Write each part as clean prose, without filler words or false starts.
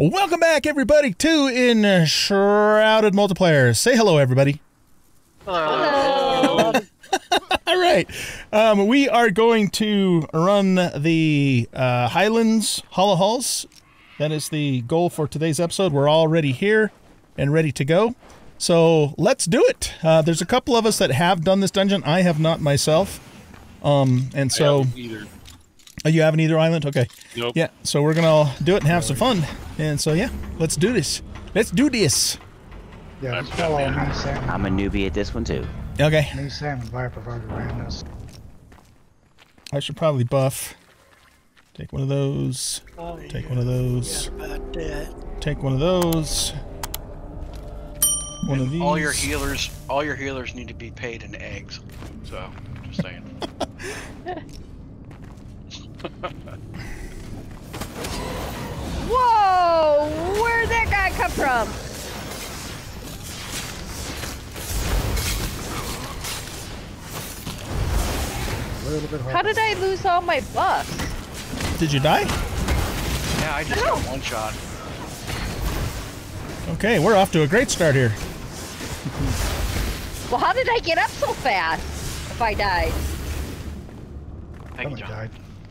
Welcome back, everybody, to Enshrouded Multiplayer. Say hello, everybody. Hello. All right. We are going to run the Highlands Hollow Halls. That is the goal for today's episode. We're already here and ready to go. So let's do it. There's a couple of us that have done this dungeon. I have not myself. And so... I haven't either. Oh, you haven't either, Island? Okay. Nope. Yeah, so we're going to do it and have some fun. And so, yeah, let's do this. Let's do this. Yeah, I'm a newbie at this one, too. Okay. Me, Sam, and Viper have already ran this. I should probably buff. Take one of those. Take one of those. Take one of those. One of these. All your healers need to be paid in eggs. So, just saying. Whoa! Where'd that guy come from? How did I lose all my buffs? Did you die? Yeah, I just got one shot. Okay, we're off to a great start here. Well, how did I get up so fast if I died? Thank you, John. Died.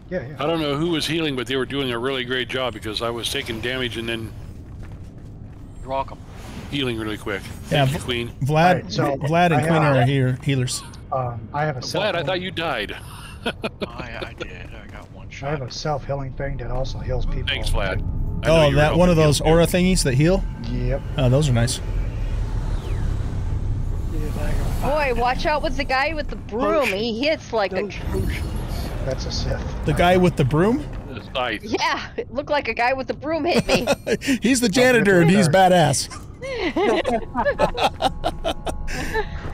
Yeah, yeah. I don't know who was healing, but they were doing a really great job because I was taking damage and then... You're welcome. Healing really quick. Yeah, thank you, Queen. Vlad, right, so Vlad and Queen are healers. I have a self-healing. Vlad, I thought you died. I did. I got one shot. I have a self-healing thing that also heals people. Thanks, Vlad. Oh, that one of those aura thingies that heal? Yep. Oh, those are nice. Boy, watch out with the guy with the broom. Push. He hits like a... That's a Sith. The guy with the broom? Yeah, it looked like a guy with the broom hit me. He's the janitor and he's badass.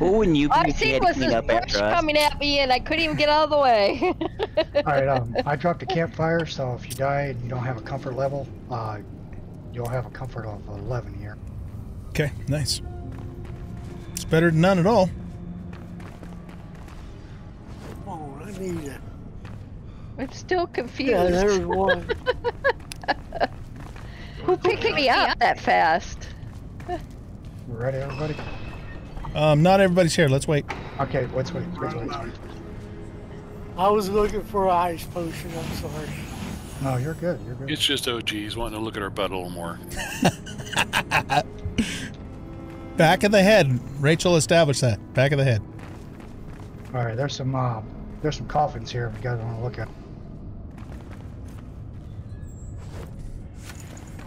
Oh, and you can was this brush coming at me and I couldn't even get out of the way. Alright, I dropped a campfire, so if you die and you don't have a comfort level, you'll have a comfort of 11 here. Okay, nice. It's better than none at all. Oh, I need it. I'm still confused. Yeah, there's one. Who picked me up that fast? We're ready, everybody? Not everybody's here. Let's wait. Okay, let's wait. Let's wait. I was looking for an ice potion. I'm sorry. No, you're good. You're good. It's just OGs wanting to look at our butt a little more. Back of the head. Rachel established that. Back of the head. All right, there's some coffins here if you guys want to look at.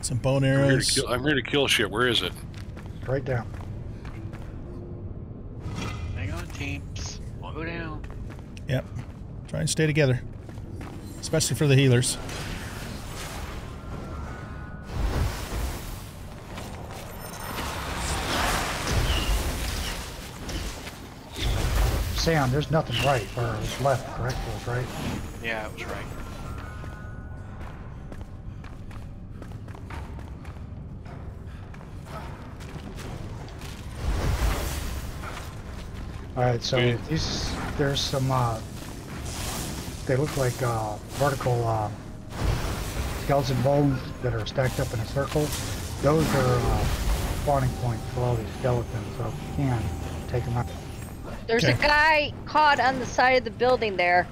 Some bone arrows. I'm here to kill shit. Where is it? Right down. Hang on, teams. We'll go down. Yep. Try and stay together. Especially for the healers. Sam, there's nothing right or left, correct? It was right. Yeah, it was right. Alright, so these, there's some, they look like vertical skeleton bones that are stacked up in a circle. Those are spawning points for all these skeletons, so if you can, take them out. There's a guy caught on the side of the building there.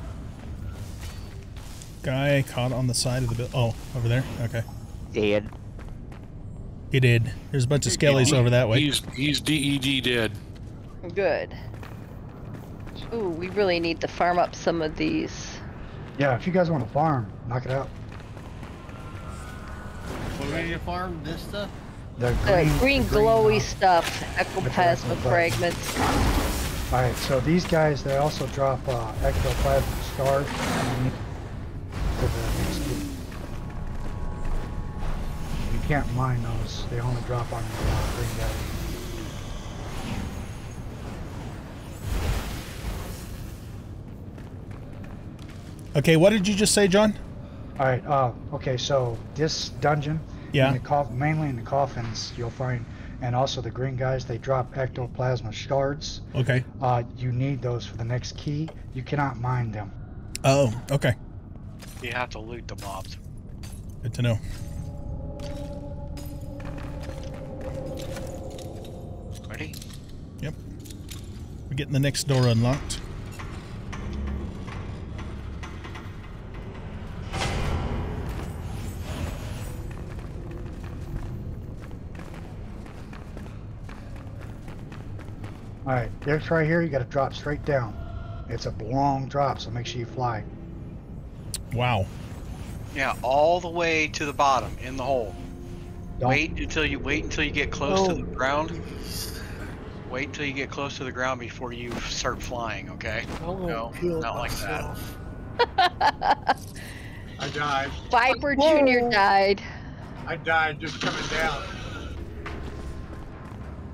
Guy caught on the side of the building. Oh, over there? Okay. Dead. He did. There's a bunch of skellies over that way. He's DED dead. Good. Ooh, we really need to farm up some of these. Yeah, if you guys want to farm, knock it out. We're ready to farm this stuff? The green glowy stuff. Ectoplasma fragments. Alright, so these guys, they also drop ectoplasma stars. You can't mine those. They only drop on the green guys. Okay, what did you just say, John? All right, okay, so this dungeon, mainly in the coffins, you'll find, and also the green guys, they drop ectoplasma shards. Okay. You need those for the next key. You cannot mine them. Oh, okay. You have to loot the mobs. Good to know. Ready? Yep. We're getting the next door unlocked. Alright, there's right here, you gotta drop straight down. It's a long drop, so make sure you fly. Wow. Yeah, all the way to the bottom, in the hole. Don't. Wait until you get close to the ground. Wait until you get close to the ground before you start flying, okay? No, not like that. I died. Viper Jr. died. I died just coming down.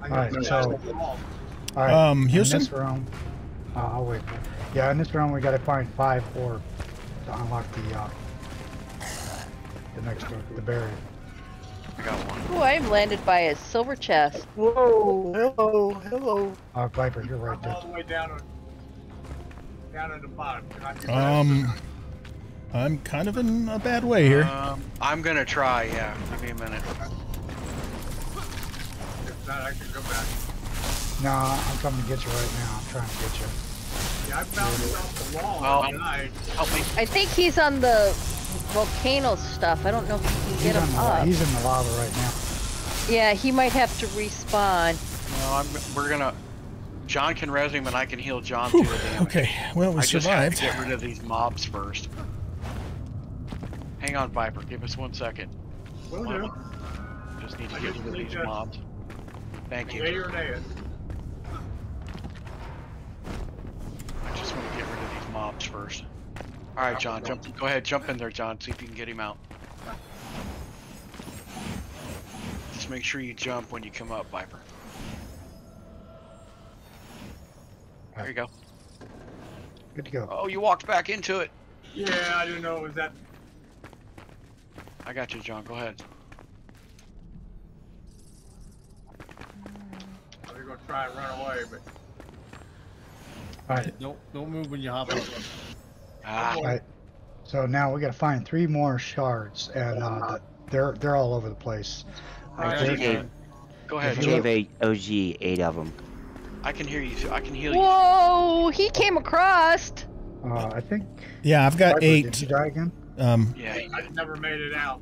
Alright, so... Alright, Houston? In this room, I'll wait. Yeah, in this room we gotta find 5 orbs to unlock the next door, the barrier. I got one. Ooh, I'm landed by a silver chest. Whoa, hello. Viper, you're right there. All the way down on the bottom. I'm kind of in a bad way here. I'm gonna try, yeah. Give me a minute. If not, I can go back. No, I'm coming to get you right now. I'm trying to get you. Yeah, I found off the wall. Help me. I think he's on the volcano stuff. I don't know if you can get him up. He's in the lava right now. Yeah, he might have to respawn. No, we're gonna... John can res him and I can heal John through the damage. Okay, well, we survived. I just have to get rid of these mobs first. Hang on, Viper. Give us 1 second. Will do. Just need to get rid of these mobs. Thank you. I just want to get rid of these mobs first. All right, John, go ahead, jump in there, John. See if you can get him out. Just make sure you jump when you come up, Viper. There you go. Good to go. Oh, you walked back into it. Yeah, I didn't know it was that. I got you, John. Go ahead. I was gonna try and run away, but. All right. Don't move when you hop out. All right. So now we got to find 3 more shards, and they're all over the place. Go ahead. Gave OG 8 of them. I can hear you. I can heal you. Whoa! He came across. I think. Yeah, I've got 8. Did you die again? Yeah. I never made it out.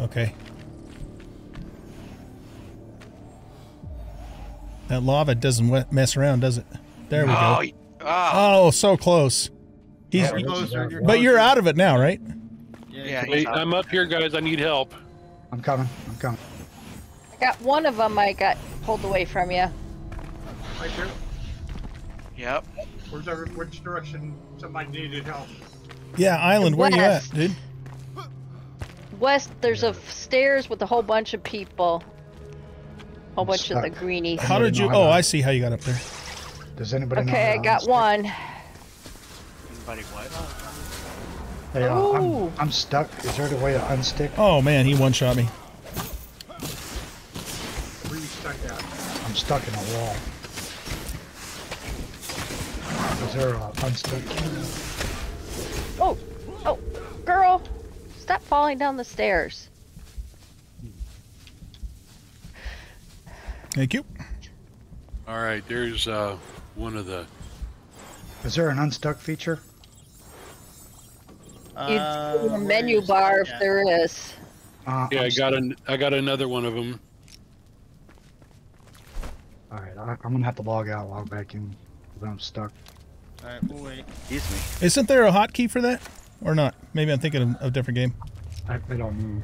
Okay. That lava doesn't mess around, does it? There we go. Oh, so close. He's, but you're out of it now, right? Yeah. Wait, I'm up here, guys. I need help. I'm coming. I'm coming. I got one of them. I got pulled away from you. Right there. Yep. Which direction somebody needed help? Yeah, Island. Where you at, dude? West. There's a stairs with a whole bunch of people. Whole bunch of the greenies. How did you? Oh, I see how you got up there. Does anybody know? Okay, I got one. Anybody what? Hey, I'm stuck. Is there a way to unstick? Oh man, he one-shot me. Where are you stuck at? I'm stuck in a wall. Is there a unstick? Oh, girl, stop falling down the stairs. Thank you. All right, there's one of the... Is there an unstuck feature? It's in the menu bar if there is. Yeah, I got another one of them. All right, I'm gonna have to log back in because I'm stuck. All right, we'll wait. Excuse me. Isn't there a hotkey for that, or not? Maybe I'm thinking of a different game. I don't know.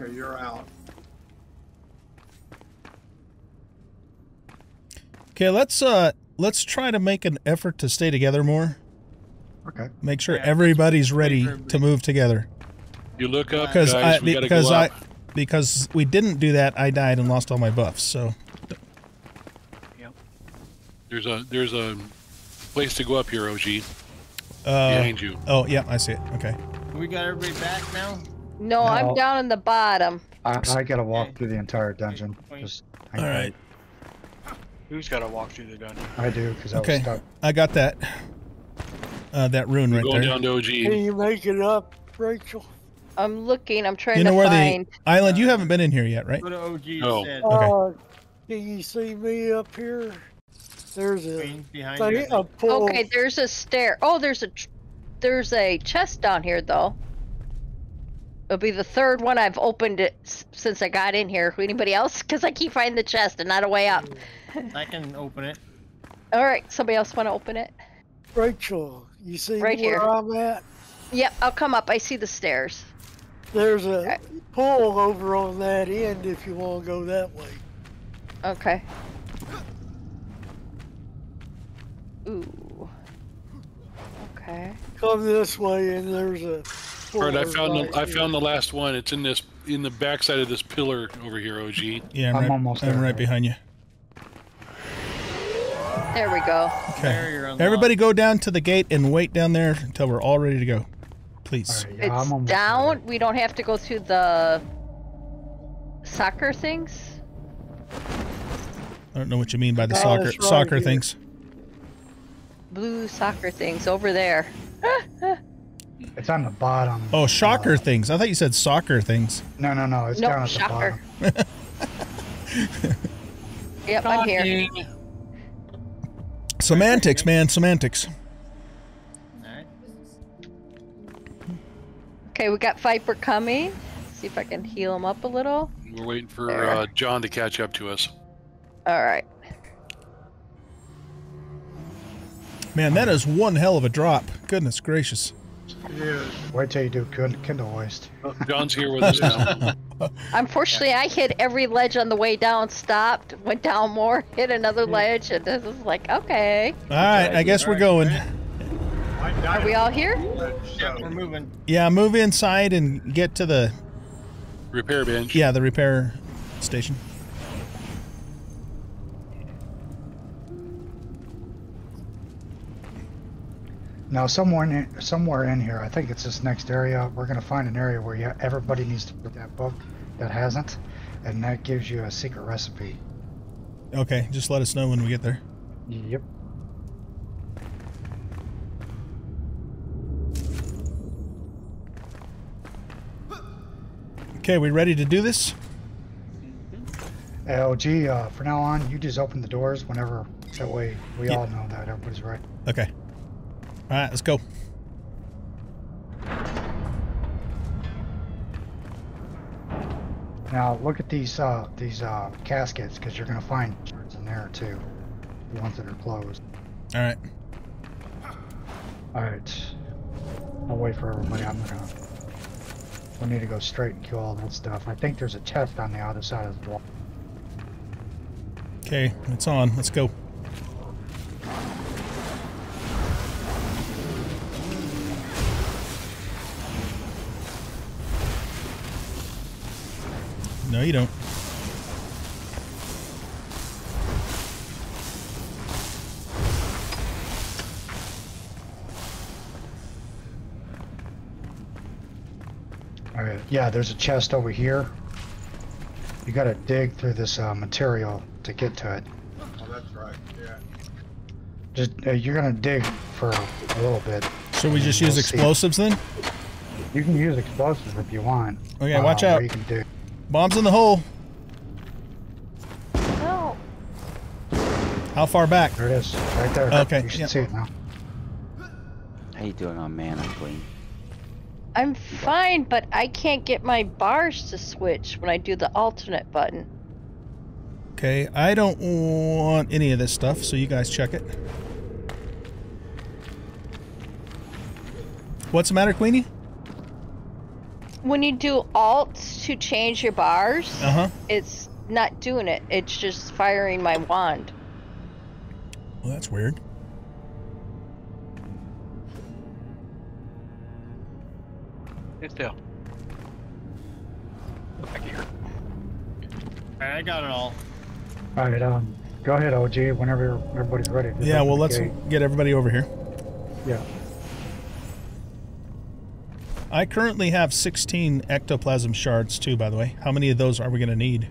Okay, you're out. Okay, let's try to make an effort to stay together more. Okay. Make sure everybody's ready to move together. You look up, guys. Because we didn't do that, I died and lost all my buffs. So. Yep. There's a place to go up here, OG. Behind you. Oh yeah, I see it. Okay. We got everybody back now. No, I'm down in the bottom. I gotta walk through the entire dungeon. Just hang All right. Who's gotta walk through the dungeon? I do, because I was stuck. I got that. that rune right there. Going down to OG. Can you make it up, Rachel? I'm looking. I'm trying to find. The island. You haven't been in here yet, right? Go to OG. No. Okay. Can you see me up here? There's a thing behind you. Okay, there's a stair. Oh, there's a chest down here though. It'll be the third one I've opened it since I got in here. Anybody else? Because I keep finding the chest and not a way up. I can open it. All right. Somebody else want to open it? Rachel, you see right where here. I'm at? Yep, I'll come up. I see the stairs. There's a pull over on that end if you want to go that way. Okay. Ooh. Okay. Come this way, and there's a. All right, I found the last one. It's in this the backside of this pillar over here, OG. Yeah, I'm right behind you. There we go. Okay. Everybody go down to the gate and wait down there until we're all ready to go. Please. Right, yeah, it's down. There. We don't have to go through the soccer things. I don't know what you mean by the soccer things. Blue soccer things over there. It's on the bottom. Oh, shocker things. I thought you said soccer things. No, no, no. It's down at the bottom. Yep, I'm here. Semantics, man. Semantics. All right. Okay, we got Viper coming. Let's see if I can heal him up a little. We're waiting for John to catch up to us. All right. Man, that is one hell of a drop. Goodness gracious. Yeah. Wait till you do Kindlewastes. John's here with us now. Unfortunately, I hit every ledge on the way down, stopped, went down more, hit another ledge, and this is like, okay. All right, I guess we're going. Are we all here? Yeah, we're moving. Yeah, move inside and get to the... repair bench. Yeah, the repair station. Now, somewhere in here, I think it's this next area, we're going to find an area where everybody needs to put that book that hasn't, and that gives you a secret recipe. Okay, just let us know when we get there. Yep. Okay, we ready to do this? Hey, OG, for now on, you just open the doors whenever, that way we all know that everybody's right. Okay. All right, let's go. Now look at these caskets, because you're gonna find shards in there too, the ones that are closed. All right. All right. I'll wait for everybody. We need to go straight and kill all that stuff. I think there's a chest on the other side of the wall. Okay, it's on. Let's go. No, you don't. All right. Yeah, there's a chest over here. You gotta dig through this material to get to it. Oh, that's right. Yeah. Just you're gonna dig for a little bit. Should we just use explosives then? You can use explosives if you want. Okay, watch out. You can dig. Bombs in the hole. No. How far back? There it is. Right there. Okay. You should see it now. How you doing on mana, Queen? I'm fine, but I can't get my bars to switch when I do the alternate button. Okay. I don't want any of this stuff, so you guys check it. What's the matter, Queenie? When you do alt to change your bars, it's not doing it. It's just firing my wand. Well, that's weird. It's still. Back here. Alright, I got it all. Alright, go ahead, OG, whenever everybody's ready. Yeah, well, let's get everybody over here. Yeah. I currently have 16 ectoplasm shards, too, by the way. How many of those are we going to need?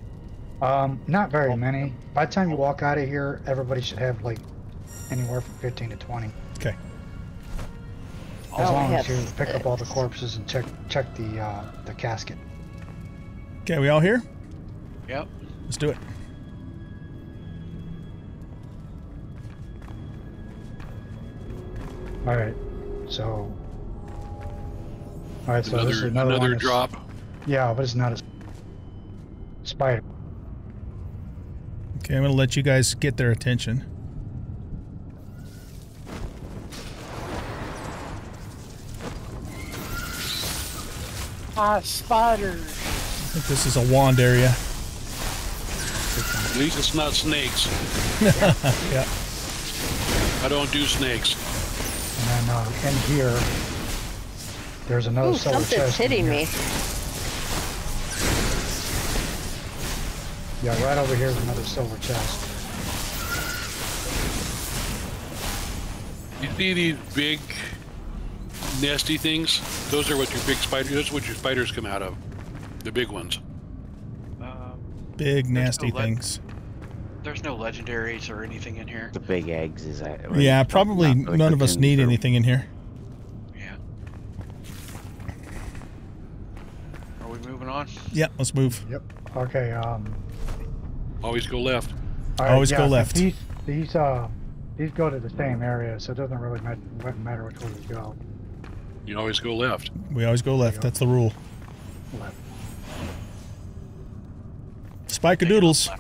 Not very many. By the time you walk out of here, everybody should have, like, anywhere from 15 to 20. Okay. As long as you pick up all the corpses and check the casket. Okay, we all here? Yep. Let's do it. All right. So. All right. So another, this is another drop. Yeah, but it's not a spider. Okay, I'm gonna let you guys get their attention. Spider. I think this is a wand area. At least it's not snakes. Yeah. I don't do snakes. And then in here, there's another. Ooh, something's hitting me. Yeah, right over here is another silver chest. You see these big nasty things? Those are what your big spiders. Those are what your spiders come out of. The big ones. Big nasty things. There's no legendaries or anything in here. The big eggs is that. Right? Yeah, probably none of us need anything in here. Yeah. Are we moving on? Yeah, let's move. Yep. Okay. Always go left. Right, always go left. These go to the same area, so it doesn't really matter which way we go. You always go left. We always go left. That's the rule. Left. Spike-a-doodles. I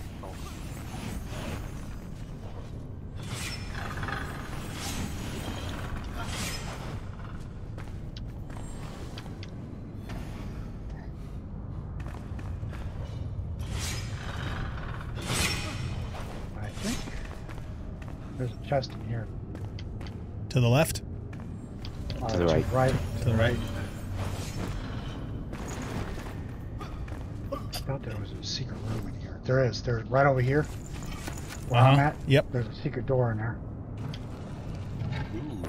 think there's a chest in here. To the left? To the right. To the right. I thought there was a secret room in here. There is. There's right over here. Where I'm at. Yep. There's a secret door in there. Ooh.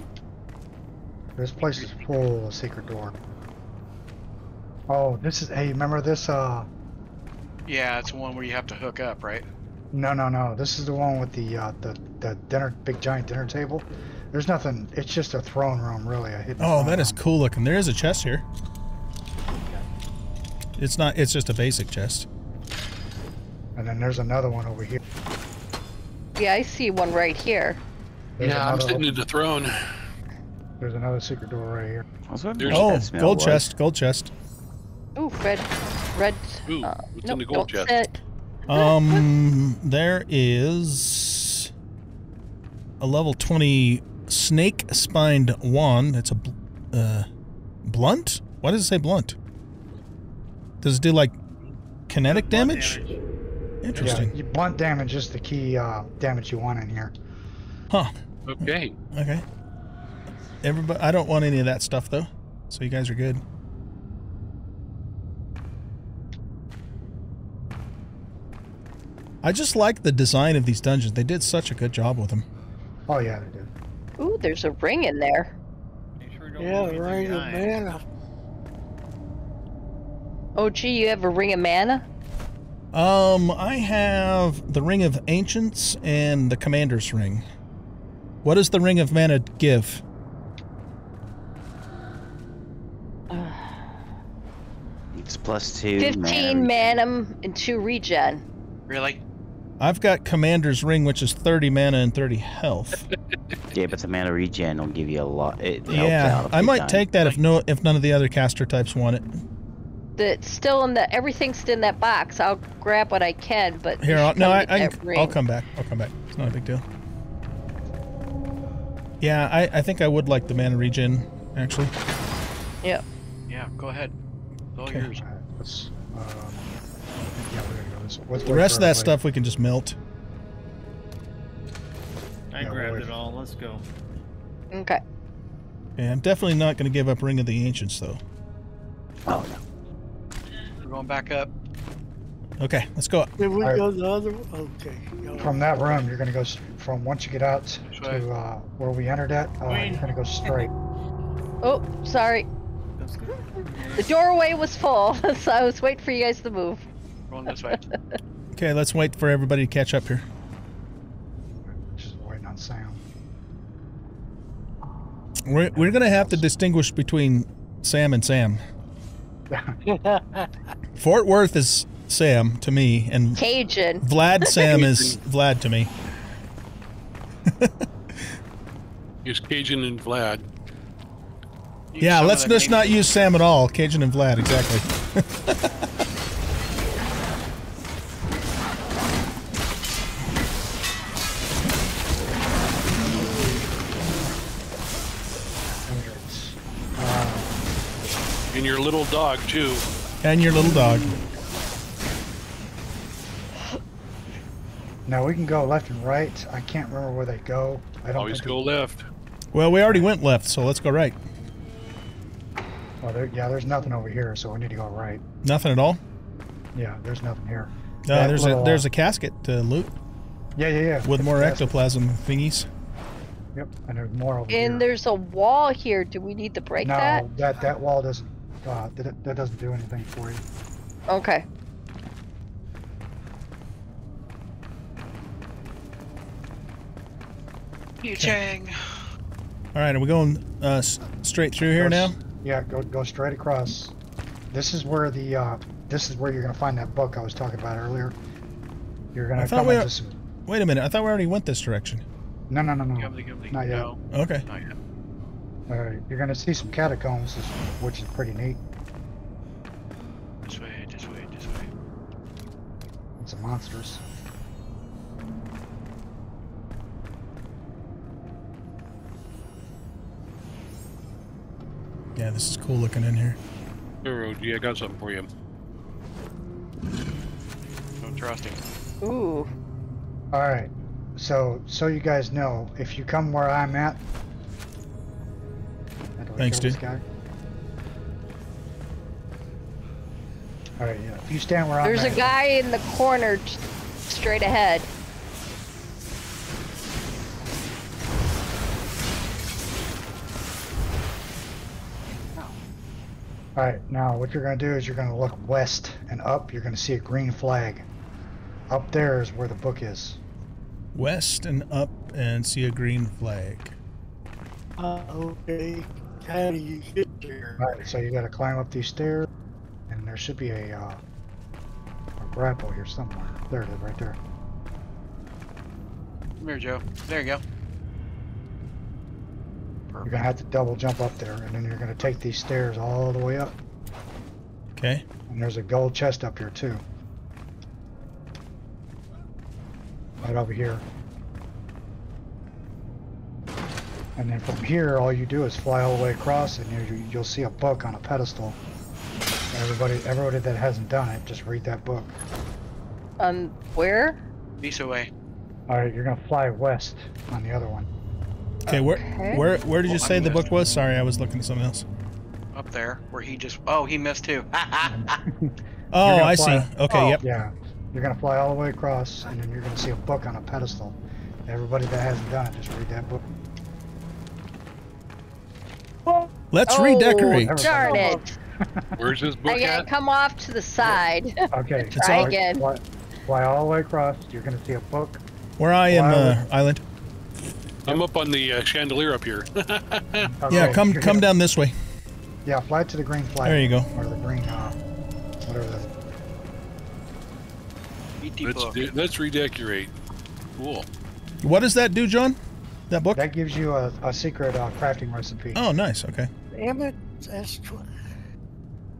This place is full of secret door. Oh, this is. Hey, remember this? Yeah, it's the one where you have to hook up, right? No, no, no. This is the one with the dinner, big giant dinner table. There's nothing. It's just a throne room, really. Oh, that is cool looking. There is a chest here. It's not. It's just a basic chest. And then there's another one over here. Yeah, I see one right here. Yeah, I'm sitting in the throne. There's another secret door right here. Oh, gold chest. Gold chest. Ooh, red. Ooh, what's in the gold chest? There is a level 20 snake-spined wand. It's a blunt. Why does it say blunt? Does it do like kinetic damage? Interesting. Yeah, blunt damage is the key damage you want in here. Huh. Okay. Okay. Everybody, I don't want any of that stuff though, so you guys are good. I just like the design of these dungeons. They did such a good job with them. Oh yeah, they did. Ooh, there's a ring in there. Yeah, the ring of mana. Oh, gee, you have a ring of mana? I have the ring of ancients and the commander's ring. What does the ring of mana give? It's +2. 15 mana and 2 regen. Really? I've got commander's ring, which is 30 mana and 30 health. Yeah, but the mana regen will give you a lot. It helps out. Yeah, I might take that if none of the other caster types want it. That's still in the everything's in that box. I'll grab what I can, but here I'll come back. I'll come back. It's not a big deal. Yeah, I think I would like the mana regen actually. Yeah. Yeah. Go ahead. It's all yours. Let's, yeah, we're gonna go this way. The rest of that stuff we can just melt. I grabbed it all. Let's go. Okay. Yeah, I'm definitely not going to give up Ring of the Ancients though. Oh no. Going back up. Okay, let's go up. Did we go the other way? Okay. From that room, you're going to go from once you get out to where we entered at, you're going to go straight. Oh, sorry. The doorway was full, so I was waiting for you guys to move. Going this way. Okay, let's wait for everybody to catch up here. Just waiting on Sam. We're gonna have to distinguish between Sam and Sam. Fort Worth is Sam to me, and Cajun Vlad Sam is Vlad to me. Use Cajun and Vlad. Use yeah, let's just not use Sam at all. Cajun and Vlad, exactly. And your little dog, too. And your little dog. Now we can go left and right. I can't remember where they go. I don't always go left. Well, we already went left, so let's go right. Well, yeah, there's nothing over here, so we need to go right. Nothing at all? Yeah, there's nothing here. No, there's a casket to loot. Yeah. With more ectoplasm thingies. Yep, and there's more over here. And there's a wall here. Do we need to break that? No, that wall doesn't. That doesn't do anything for you. Okay. Yu-Chang. All right, are we going straight through here now? Yeah, go straight across. This is where the you're gonna find that book I was talking about earlier. You're gonna come into some... Wait a minute, I thought we already went this direction. No. Not yet. No. Okay. Not yet. All right, you're gonna see some catacombs, which is pretty neat. This way. And some monsters. Yeah, this is cool looking in here. Yeah, I got something for you. Don't trust him. Ooh. All right. So you guys know, if you come where I'm at. Thanks, dude. All right. Yeah. If you stand where I'm at. There's a guy in the corner, straight ahead. All right, now what you're going to do is you're going to look west and up. You're going to see a green flag. Up there is where the book is. West and up and see a green flag. Okay. How do you get there? All right, so you got to climb up these stairs, and there should be a grapple here somewhere. There it is, right there. Come here, Joe. There you go. You're going to have to double jump up there, and then you're going to take these stairs all the way up. Okay. And there's a gold chest up here, too. Right over here. And then from here, all you do is fly all the way across, and you'll see a book on a pedestal. Everybody that hasn't done it, just read that book. Where? This way. All right, you're going to fly west on the other one. Okay, where did you say the book was? Sorry, I was looking at something else. Up there, where he just... Oh, he missed too. Oh, I see. Okay, yep. Yeah, you're going to fly all the way across, and then you're going to see a book on a pedestal. Everybody that hasn't done it, just read that book. Let's redecorate. Darn it. Where's this book at? Come off to the side. Okay. Try again. Fly all the way across, you're going to see a book. Where I am, Island. I'm up on the chandelier up here. Okay. Yeah, come down this way. Yeah, fly to the green flag. There you go. Or the green, whatever that is. Let's redecorate. Cool. What does that do, John? That book? That gives you a secret crafting recipe. Oh, nice. Okay. Damn it.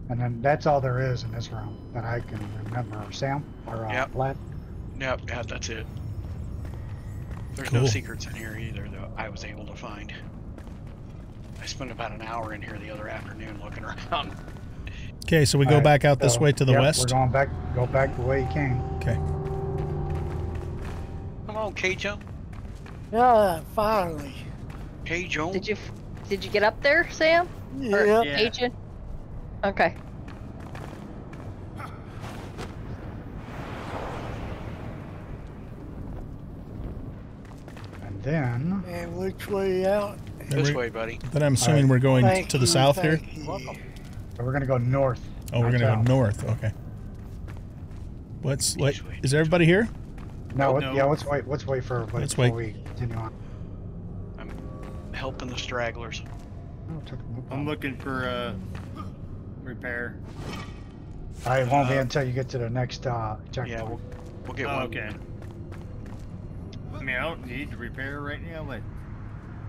And then that's all there is in this room that I can remember. Sam? Or Vlad? Yep, yeah, that's it. There's no secrets in here either, though, I was able to find. I spent about an hour in here the other afternoon looking around. Okay, so we go back out this way to the west? We're going back, go back the way you came. Okay. Come on, Cajun. Yeah, finally. Cajun. Did you get up there, Sam? Yeah. Cajun? Okay. Then and which way out? This way, buddy. Then I'm assuming we're going to the south here. Welcome. We're gonna go north. Oh, we're gonna go north. Okay. What's like? Is everybody here? No. Yeah. Let's wait. Let's wait for everybody. Let's wait. Continue on. I'm helping the stragglers. I'm looking for repair. I won't be until you get to the next checkpoint. Yeah, we'll get one. Okay. I mean, I don't need to repair right now, but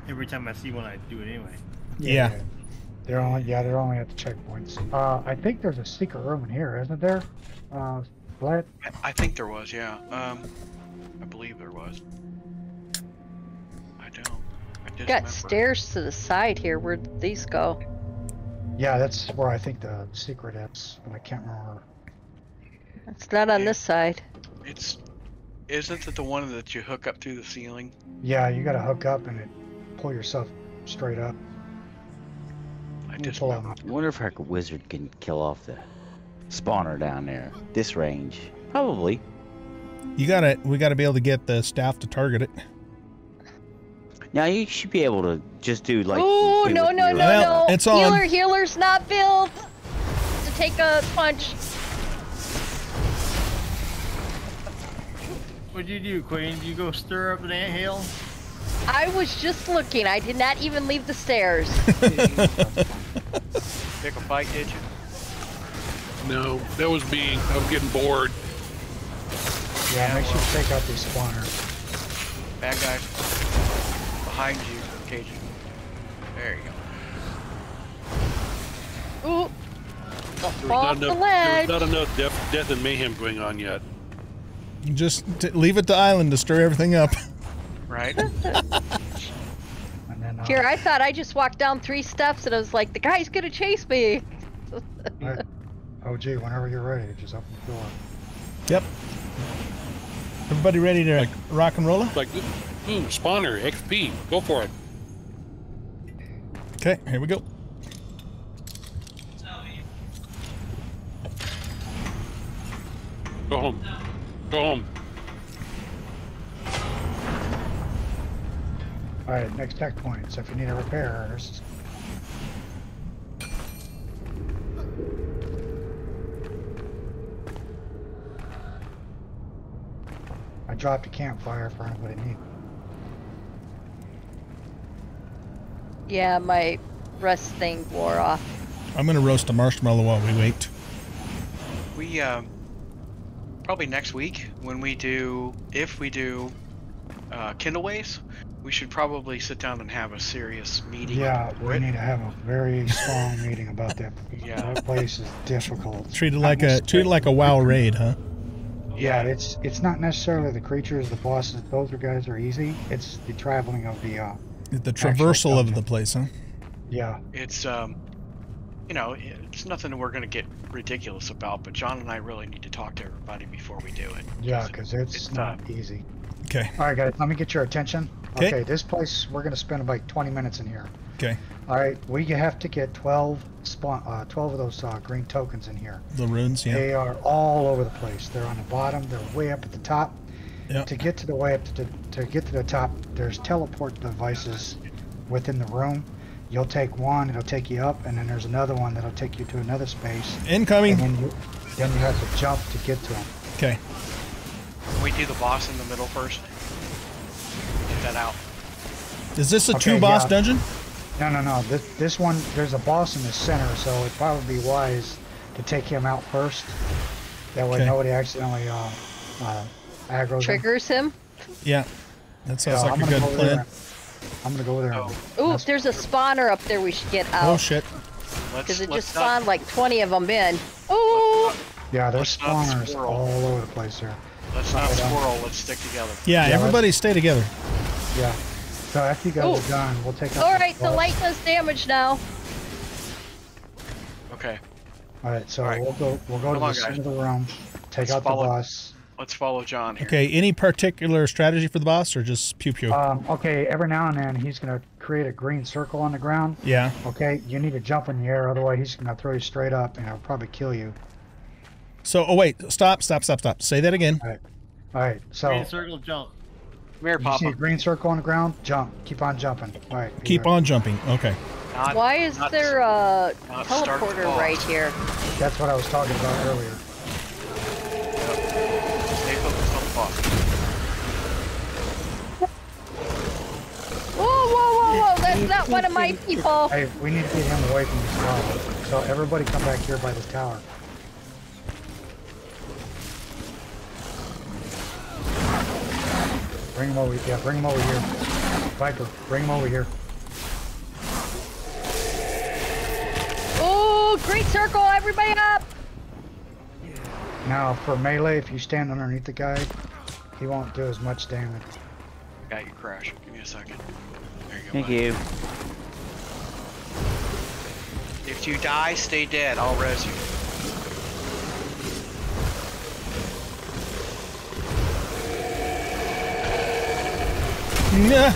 every time I see one, I do it anyway. Yeah. They're only at the checkpoints. I think there's a secret room in here, isn't there? Vlad? I think there was, yeah. I believe there was. I don't. I got stairs to the side here. Where did these go? Yeah, that's where I think the secret is, but I can't remember. It's not on this side. It's. Isn't it the one that you hook up through the ceiling? Yeah, you gotta hook up and pull yourself straight up. I just wonder if our wizard can kill off the spawner down there. This range, probably. You got it. We got to be able to get the staff to target it. Now you should be able to just do like. Oh no no no no! It's on. Healer's not built to take a punch. What'd you do, Queen? Did you go stir up an anthill? I was just looking. I did not even leave the stairs. Pick a fight, did you? No, that was me. I was getting bored. Yeah, make sure you take out the spawner. Bad guys. Behind you, Cajun. There you go. Ooh. There's not enough death and mayhem going on yet. Just leave it to Island to stir everything up. Right. Here, I thought I just walked down 3 steps and I was like, the guy's gonna chase me. Right. OG, whenever you're ready, just open the door. Yep. Everybody ready to rock and roll? Spawner, XP, go for it. Okay, here we go. Go home. Go home. All right, next checkpoint. So if you need a repair, I dropped a campfire for anybody need. Yeah, my rest thing wore off. I'm gonna roast a marshmallow while we wait. We probably next week when we do, if we do, Kindleways. We should probably sit down and have a serious meeting. Yeah, we need to have a very strong meeting about that. Yeah, that place is difficult. Treat it like a WoW raid, huh? Yeah, it's not necessarily the creatures, the bosses. Those guys are easy. It's the traveling of the traversal of the place, huh? Yeah. It's you know, it's nothing we're gonna get ridiculous about. But John and I really need to talk to everybody before we do it. Yeah, because it's not easy. Okay. All right, guys, let me get your attention. Okay, this place, we're going to spend about 20 minutes in here. Okay. All right, we have to get 12 of those green tokens in here. The runes, yeah. They are all over the place. They're on the bottom. They're way up at the top. Yep. To get to the top, there's teleport devices within the room. You'll take one, it'll take you up, and then there's another one that'll take you to another space. Incoming. And then you have to jump to get to them. Okay. Can we do the boss in the middle first? That out. Is this a two-boss dungeon? No, no, no. This one, there's a boss in the center, so it'd probably be wise to take him out first. That way nobody accidentally aggros him. Triggers him? Yeah. That sounds like a good plan. I'm going to go over there. Oh. Ooh, there's a spawner up there we should get out. Oh, shit. Because it just spawned like 20 of them in. Ooh! Yeah, there's spawners all over the place here. Let's not squirrel. Let's stick together. Yeah, everybody stay together. Yeah. So after you guys are done, we'll take out. All right, the light does damage now. Okay. All right, so we'll go to the center of the room. Take out the boss. Let's follow John here. Okay. Any particular strategy for the boss, or just pew pew? Okay. Every now and then, he's gonna create a green circle on the ground. Yeah. Okay. You need to jump in the air, otherwise he's gonna throw you straight up, and it'll probably kill you. So, oh wait, stop. Say that again. All right. So green circle, jump. Where, Papa? You see a green circle on the ground? Jump. Keep on jumping. All right. Keep on jumping. Okay. Why is there a teleporter right here? That's what I was talking about earlier. Yep. Stay focused on the boss. Whoa! That's not one of my people. Hey, we need to get him away from this tower. So everybody come back here by this tower. Bring him over. Yeah, bring him over here. Viper, bring him over here. Oh, great circle! Everybody up. Now for melee, if you stand underneath the guy, he won't do as much damage. I got you, Crash. Give me a second. There you go. Thank you. If you die, stay dead. I'll res you. Nah.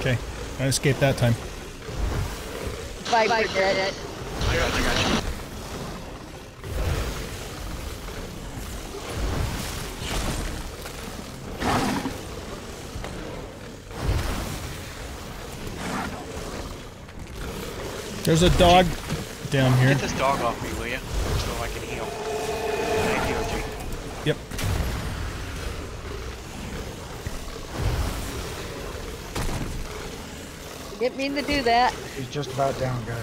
Okay, I escaped that time. Bye, bye, Reddit. I got you. There's a dog down here. Get this dog off me, will you? So I can heal. Thank you, OG. Yep. Didn't mean to do that. He's just about down, guy.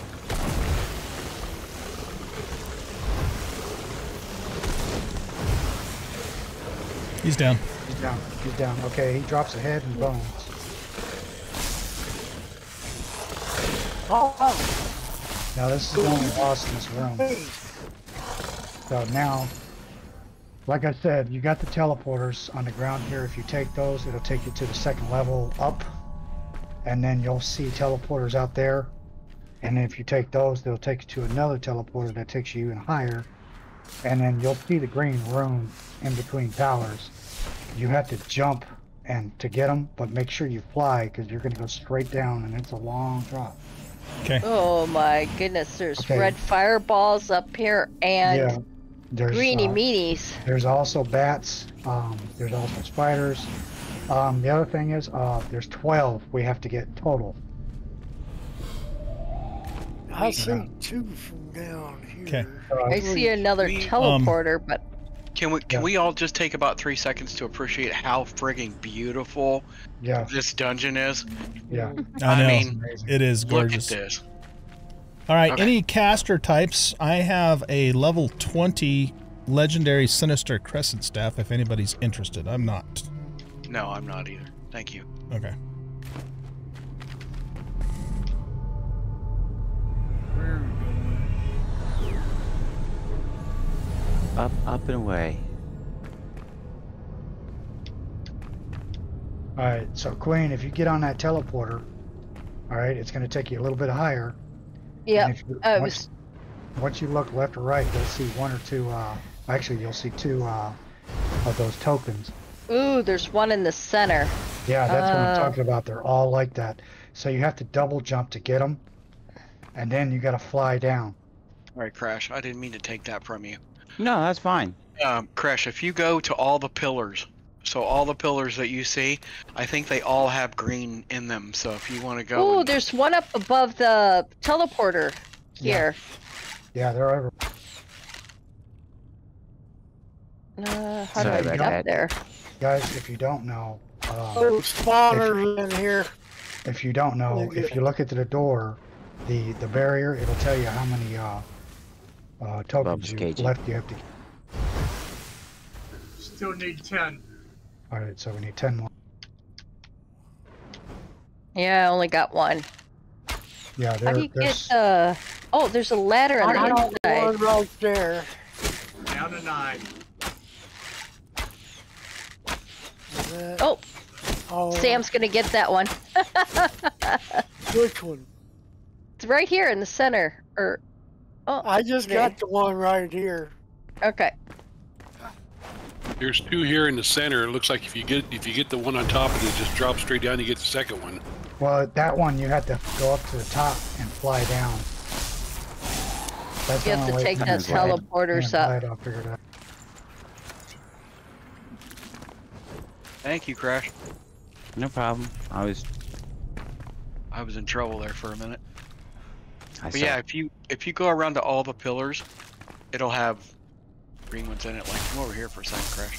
He's down. He's down. He's down. Okay, he drops a head and bones. Oh, oh. Now this is the only boss in this room. So now, like I said, you got the teleporters on the ground here. If you take those, it'll take you to the second level up. And then you'll see teleporters out there. And if you take those, they'll take you to another teleporter that takes you even higher. And then you'll see the green room in between towers. You have to jump and to get them, but make sure you fly because you're gonna go straight down and it's a long drop. Okay. Oh my goodness, there's red fireballs up here and greeny meanies. There's also bats, there's also spiders. The other thing is there's 12 we have to get total. I see 2 from down here. Okay. I see another teleporter, but Can we all just take about 3 seconds to appreciate how frigging beautiful this dungeon is? Yeah. I know. Mean, it is gorgeous. Look at this. All right, any caster types? I have a level 20 legendary Sinister Crescent Staff if anybody's interested. I'm not. No, I'm not either. Thank you. Okay. Up, up and away. Alright, so Queen, if you get on that teleporter, alright, it's going to take you a little bit higher. Yeah. Once you look left or right, you'll see 1 or 2, actually you'll see 2 of those tokens. Ooh, there's one in the center. Yeah, that's what I'm talking about. They're all like that. So you have to double jump to get them, and then you got to fly down. Alright, Crash, I didn't mean to take that from you. No, that's fine. Crash, if you go to all the pillars, so all the pillars that you see, I think they all have green in them. So if you want to go... Ooh, there's one up above the teleporter here. Yeah, they're over. How do I get up there? Guys, if you don't know... there's spawners in here. If you don't know, if you look at the door, the barrier, it'll tell you how many... tokens you have to. Still need 10. All right, so we need 10 more. Yeah, I only got 1. Yeah, there. How do you get? Oh, there's a ladder on the inside. Right there. Down to 9. Oh, Sam's gonna get that one. Which one? It's right here in the center, or. Oh, I just got the one right here. Okay. There's 2 here in the center. It looks like if you get the one on top of it, it just drops straight down. You get the second one. Well, that one you have to go up to the top and fly down. That's you have to take those teleporters up. Thank you, Crash. No problem. I was in trouble there for a minute. But yeah, if you go around to all the pillars, it'll have green ones in it. Like, come over here for a second, Crash.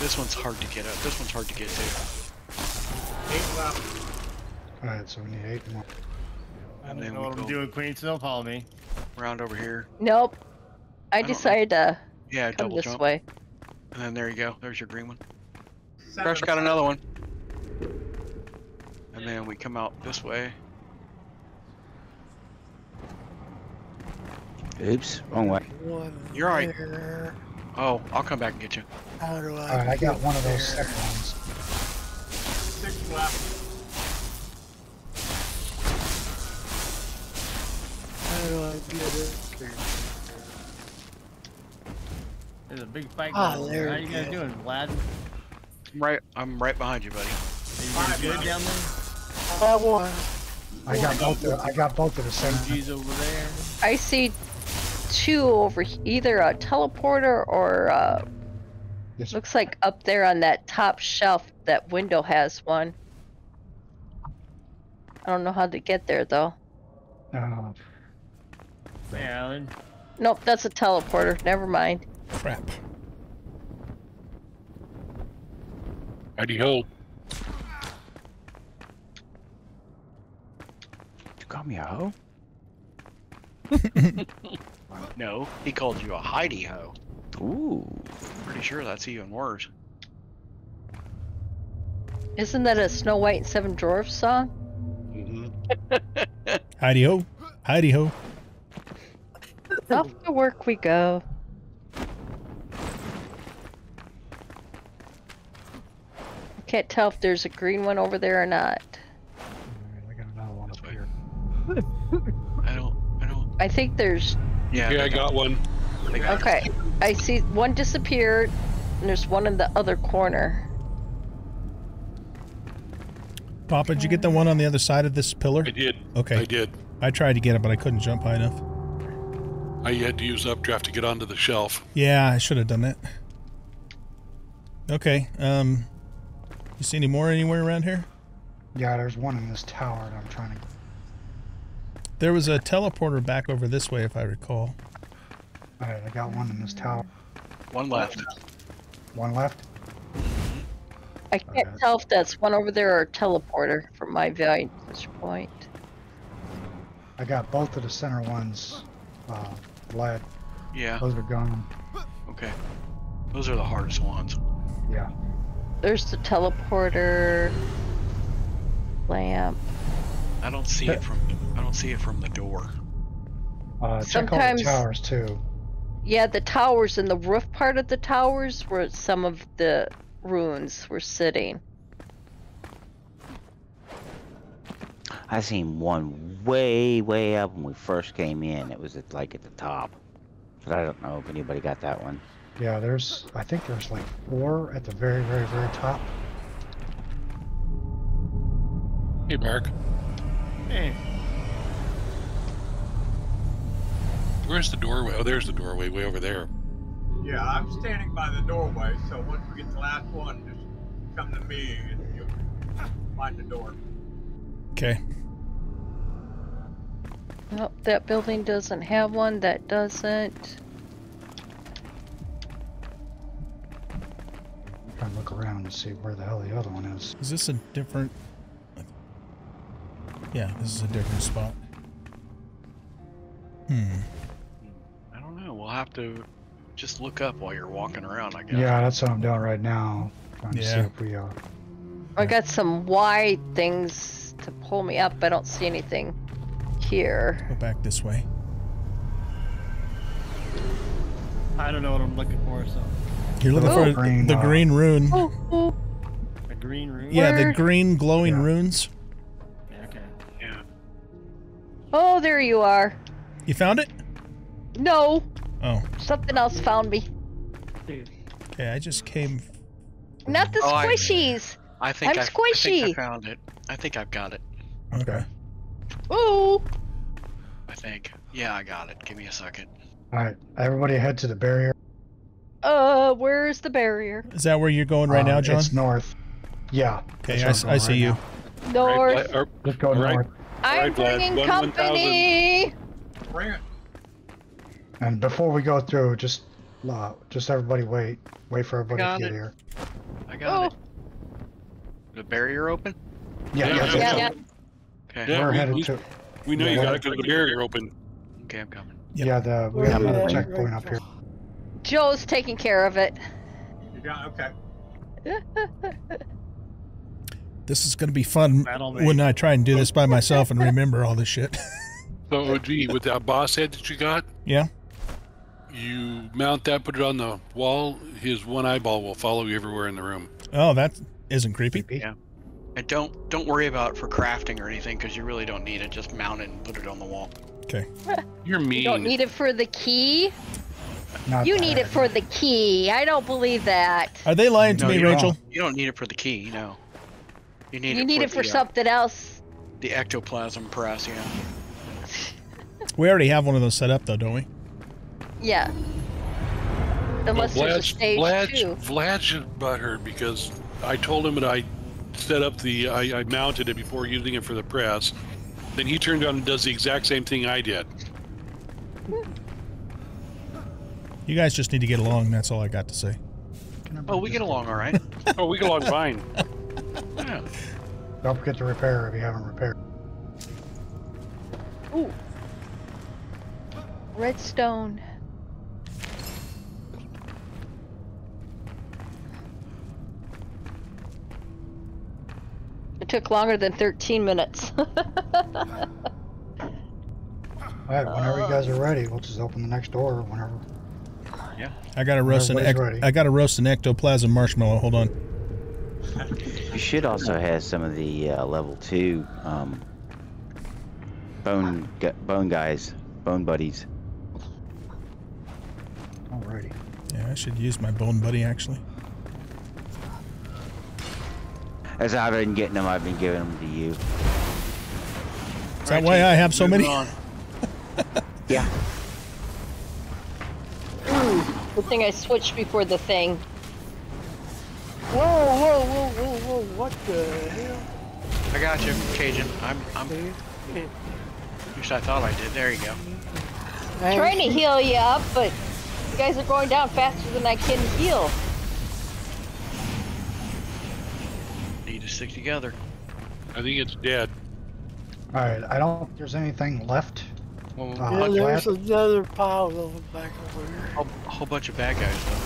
This one's hard to get up. This one's hard to get to. 8 left. Alright, so we need 8 more. I don't know what I'm doing, Queen, so don't follow me. Round over here. Nope. I decided to come this way. And then there you go. There's your green one. Fresh got another one. And then we come out this way. Oops, wrong way. You're alright. Oh, I'll come back and get you. Alright, I got one of those second ones. 6 left. There's a big fight going on. How you guys doing, Vlad? I'm right behind you, buddy. Are you good down there? I got both of the same. G's over there. I see 2 over either a teleporter or yes, looks like up there on that top shelf that window has one. I don't know how to get there though. Hey, Alan. Nope, that's a teleporter. Never mind. Crap. Howdy ho. You call me a hoe? No, he called you a hidey hoe. Ooh. Pretty sure that's even worse. Isn't that a Snow White and 7 Dwarfs song? Mm-hmm. Hidey ho. Hidey ho. Off to work we go. I can't tell if there's a green one over there or not. I got another one up here. I don't. I think there's. Yeah, I got one. Okay, I see one disappeared, and there's one in the other corner. Papa, did you get the one on the other side of this pillar? I did. Okay. I did. I tried to get it, but I couldn't jump high enough. I had to use updraft to get onto the shelf. Yeah, I should have done that. Okay, you see any more anywhere around here? Yeah, there's one in this tower that I'm trying to... There was a teleporter back over this way, if I recall. Alright, I got one in this tower. One left. One left? I can't tell if that's one over there or a teleporter from my vantage point. I got both of the center ones. Vlad. Yeah. Those are gone. Okay. Those are the hardest ones. Yeah. There's the teleporter lamp. I don't see it from. I don't see it from the door. Sometimes check all the towers too. Yeah, the towers and the roof part of the towers where some of the runes were sitting. I seen one way up when we first came in. It was like at the top, but I don't know if anybody got that one. Yeah, there's. I think there's like 4 at the very top. Hey, Mark. Hey. Where's the doorway? Oh, there's the doorway way over there. Yeah, I'm standing by the doorway. So once we get the last one, just come to me and you'll find the door. Okay. Nope, that building doesn't have one. That doesn't. I'm trying to look around and see where the hell the other one is. Is this a different... Yeah, this is a different spot. I don't know. We'll have to just look up while you're walking around, I guess. Yeah, that's what I'm doing right now. Trying to see if we are... I got some Y things to pull me up. I don't see anything here. Go back this way. I don't know what I'm looking for, so... You're looking for the green rune. The green rune? Yeah, the green glowing runes. Okay. Yeah. Oh, there you are. You found it? No. Oh. Something else found me. Okay, I just came... Not the squishies! I think I'm squishy. I think I found it. I think I've got it. Okay. Ooh. I think. Yeah, I got it. Give me a second. All right, everybody, head to the barrier. Where's the barrier? Is that where you're going right now, John? It's north. Yeah. Okay, I see you. North. Let's go north. I'm bringing company. Bring it. And before we go through, just everybody wait. Wait for everybody to get here. I got it. The barrier open? Yeah. Okay. Yeah, we're headed to... We know you gotta get the barrier open. Okay, I'm coming. Yep. Yeah, we got another checkpoint up here. Joe's taking care of it. You got okay. This is gonna be fun when I try and do this by myself and remember all this shit. So, OG, with that boss head that you got, you mount that, put it on the wall. His one eyeball will follow you everywhere in the room. Oh, that isn't creepy. Yeah. And don't worry about it for crafting or anything, because you really don't need it. Just mount it and put it on the wall. Okay. You're mean. You don't need it for the key? Not you need it for the key. I don't believe that. Are they lying to me, Rachel? You don't need it for the key, no. You need, you need it for something else. The ectoplasm press, yeah. We already have one of those set up, though, don't we? Yeah. Unless there's a stage two. Vlad's butthurt because I told him that I set up the... I mounted it before using it for the press. Then he turned on and does the exact same thing I did. You guys just need to get along. That's all I got to say. Oh, we get along all right. Oh, we get along fine. Yeah. Don't forget to repair if you haven't repaired. Ooh. Redstone. It took longer than 13 minutes. All right, whenever you guys are ready, we'll just open the next door whenever. Yeah. I gotta roast an ectoplasm marshmallow. Hold on. You should also have some of the level 2 bone buddies. Alrighty. Yeah, I should use my bone buddy actually. As I've been getting them, I've been giving them to you. Is that why I have so many? Yeah. Ooh, good thing I switched before the thing. Whoa! What the hell? I got you, Cajun. I'm. Wish I thought I did. There you go. I'm trying to heal you up, but you guys are going down faster than I can heal. Need to stick together. I think it's dead. All right, I don't think there's anything left. Well, there's another pile of them back over here. A whole bunch of bad guys though.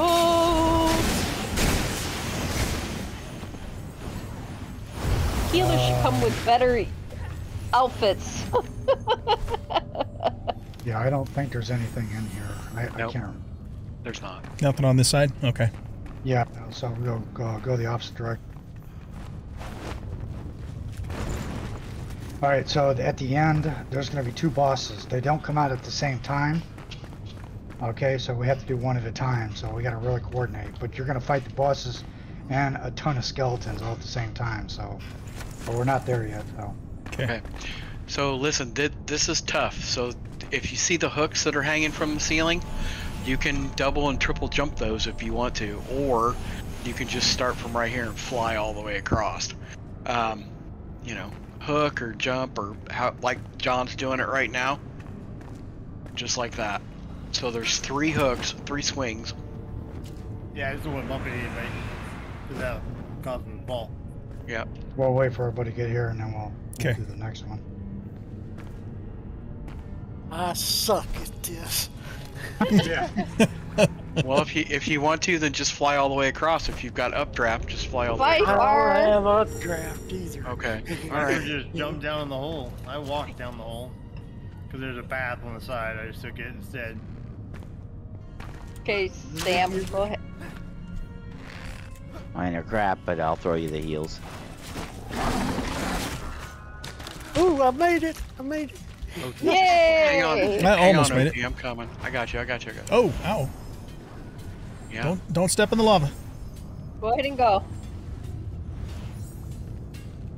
Oh! Healers should come with better outfits. Yeah, I don't think there's anything in here. I can't. There's not. Nothing on this side? Okay. Yeah, so we'll go the opposite direction. All right, so at the end, there's going to be two bosses. They don't come out at the same time. Okay, so we have to do one at a time, so we got to really coordinate. But you're going to fight the bosses and a ton of skeletons all at the same time, so... But we're not there yet, so... Okay. So listen, this is tough. So if you see the hooks that are hanging from the ceiling, you can double and triple jump those if you want to, or you can just start from right here and fly all the way across. You know, hook or jump or how, like John's doing it right now, just like that. So there's 3 hooks, 3 swings. Yeah, I just don't want to bump anybody without causing the ball. Yeah. We'll wait for everybody to get here and then we'll do the next one. I suck at this. Yeah. Well, if you want to, then just fly all the way across. If you've got updraft, just fly all the way across. I don't have updraft either. Okay. All right. I just jumped down the hole. I walked down the hole because there's a path on the side. I just took it instead. Okay, Sam, go ahead. Mine are crap, but I'll throw you the heels. Ooh, I made it! I made it! Okay. Yay! Hang on. I almost made it. I'm coming. I got you. Oh, ow. Yeah. Don't step in the lava. Go ahead and go.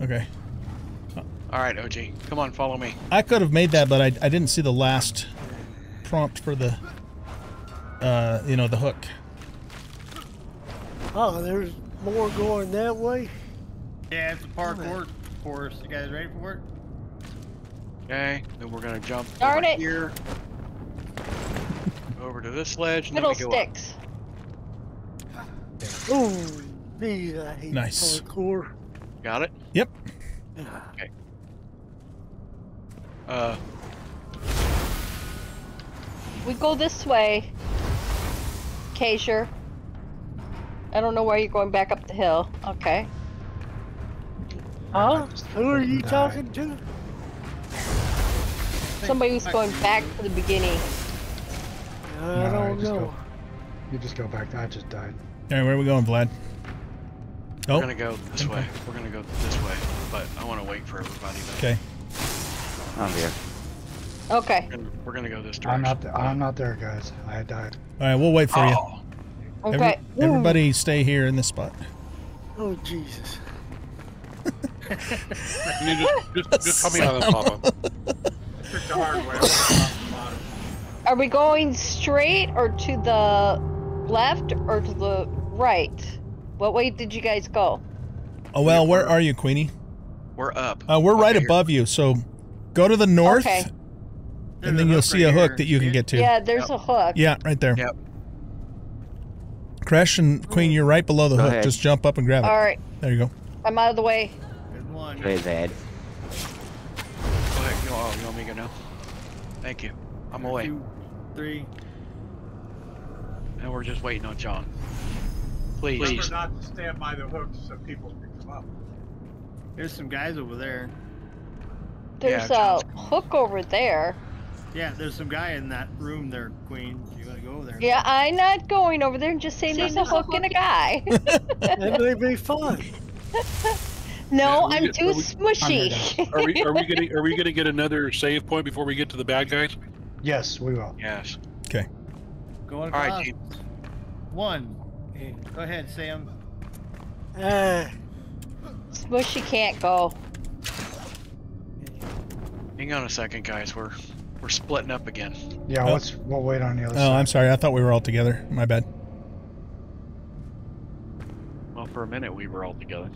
Okay. Alright, OG. Come on, follow me. I could have made that, but I didn't see the last prompt for the, you know, the hook. Oh, there's more going that way? Yeah, it's a parkour course. You guys ready for it? Okay, then we're gonna jump over here. over to this ledge. Middle sticks. Ooh, me, I hate nice. Hardcore. Got it? Yep. Okay. We go this way, Kaysher. I don't know why you're going back up the hill. Okay. Huh? Who are you talking to? Somebody who's going back to the beginning. I don't know. You just go back. I just died. All right, where are we going, Vlad? Oh. We're gonna go this way. We're gonna go this way, but I want to wait for everybody. Okay. I'm here. Okay. We're gonna go this direction. I'm not there, guys. I died. All right, we'll wait for you. Okay. Everybody, stay here in this spot. Oh Jesus. just come out of the pop-up. Are we going straight or to the left or to the right? What way did you guys go? Oh, well, where are you, Queenie? We're up. We're right above you, so go to the north, and then you'll see a hook that you can get to. Yeah, there's a hook. Yeah, right there. Yep. Crash and Queen, you're right below the hook. Ahead. Just jump up and grab it. All right. There you go. I'm out of the way. Good one. Hey, Dad. Oh, you want me to go now? Thank you. I'm away. 2, 3. And we're just waiting on John. Please. Remember not to stand by the hooks so people pick them up. There's some guys over there. There's a hook over there. Yeah, there's some guy in that room there, Queen. You gotta go over there. Yeah, I'm not going over there. I'm just saying there's a hook and a guy. That'd be fun. No, yeah, I'm too smushy. Are we gonna get another save point before we get to the bad guys? Yes, we will. Yes. Okay. Go on. All right, team. One. Hey, go ahead, Sam. Smushy can't go. Hang on a second, guys. We're splitting up again. Yeah. Oh. We'll wait on the other side. Oh, I'm sorry. I thought we were all together. My bad. Well, for a minute we were all together.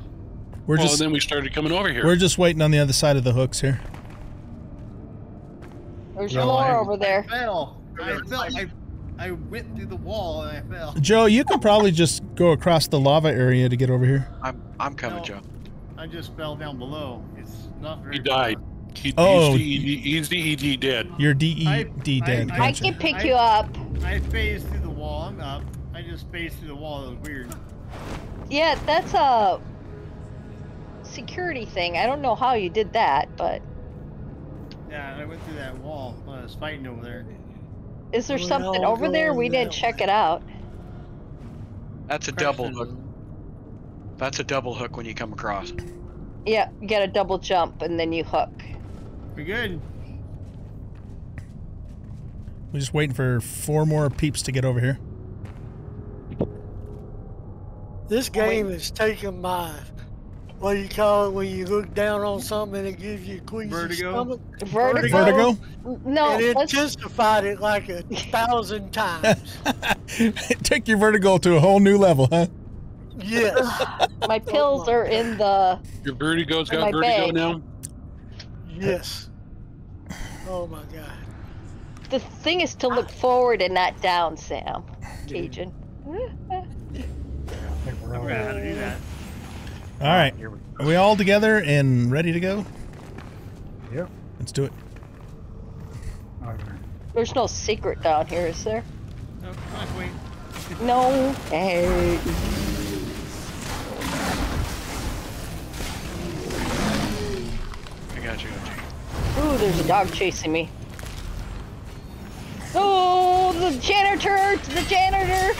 Well, then we started coming over here. We're just waiting on the other side of the hooks here. There's more over there. I went through the wall and I fell. Joe, you can probably just go across the lava area to get over here. I'm coming, Joe. I just fell down below. It's not very. He died. He's DED dead. You're DED dead. I can pick you up. I phased through the wall. I'm up. I just phased through the wall. It was weird. Yeah, that's a security thing. I don't know how you did that, but yeah, I went through that wall when I was fighting over there. Is there something over there? We didn't check it out. That's a double hook. That's a double hook when you come across. Yeah, you got a double jump and then you hook. We're good. We're just waiting for 4 more peeps to get over here. This game is taking my what do you call it when you look down on something and it gives you a queasy stomach? Vertigo? No. And it justified it like 1,000 times. Take your vertigo to a whole new level, huh? Yes. My pills are in the. Your vertigo's got vertigo now? Yes. Oh my God. The thing is to look forward and not down, Sam. Cajun. I think we're all gonna do that. All right, are we all together and ready to go? Yep. Let's do it. There's no secret down here, is there? No, come on, Queen. No. Hey. I got you. Ooh, there's a dog chasing me. Oh, the janitor! The janitor!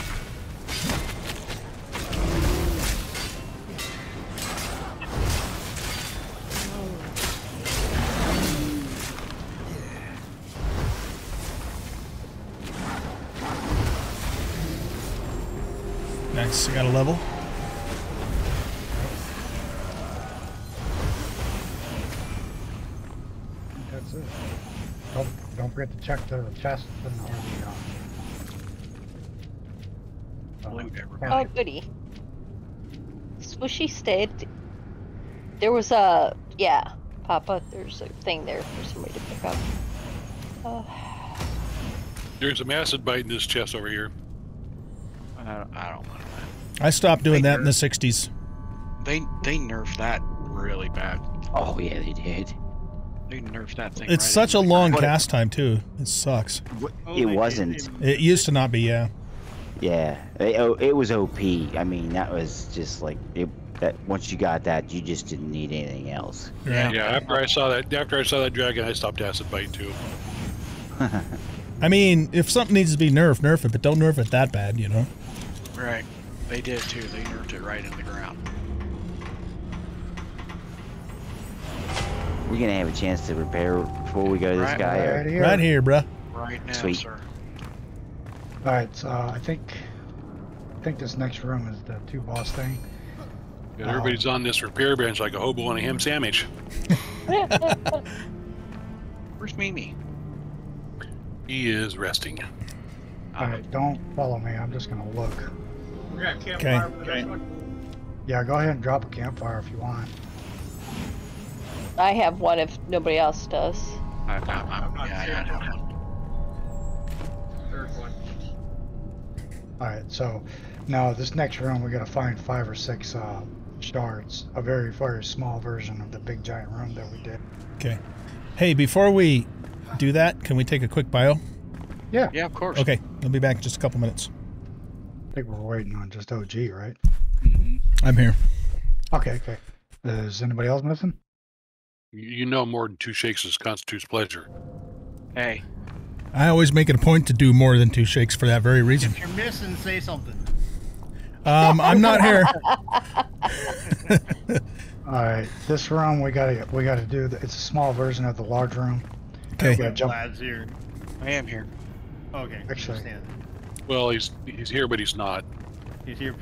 Nice, I got a level. That's it. Don't forget to check the chest and the RV. Oh, goody. Swishy stayed. There was a Papa. There's a thing there for somebody to pick up. There's some acid biting his chest over here. I don't want that. I stopped doing that in the 60s. They nerfed that really bad. Oh yeah, they did. They nerfed that thing. It's right such a long cast time too. It sucks. It wasn't. It used to not be. Yeah. Yeah. It was OP. I mean, that was just like it. That once you got that, you just didn't need anything else. Yeah. Yeah. After I saw that dragon, I stopped acid bite too. I mean, if something needs to be nerfed, nerf it, but don't nerf it that bad, you know? Right. They did too. They nerfed it right in the ground. We're gonna have a chance to repair before we go to this guy. Right here, bruh. Right now, sweet. Sir. All right. So I think this next room is the two boss thing. Yeah, everybody's on this repair bench like a hobo on a ham sandwich. Where's Mimi? He is resting. Alright, don't follow me. I'm just gonna look. We got a campfire for the next one. Yeah, go ahead and drop a campfire if you want. I have one if nobody else does. I'm not sure. Third one. Alright, so now this next room we gotta find 5 or 6 shards. A very, very small version of the big giant room that we did. Okay. Hey, before we do that, can we take a quick bio? Yeah. Yeah, of course. Okay, I'll be back in just a couple minutes. I think we're waiting on just OG, right? Mm-hmm. I'm here. Okay. Is anybody else missing? You know more than 2 shakes constitutes pleasure. Hey. I always make it a point to do more than 2 shakes for that very reason. If you're missing, say something. I'm not here. All right, this room we gotta do. It's a small version of the large room. Okay. Vlad's here. I am here. Okay. Actually, well, he's here, but he's not. He's here.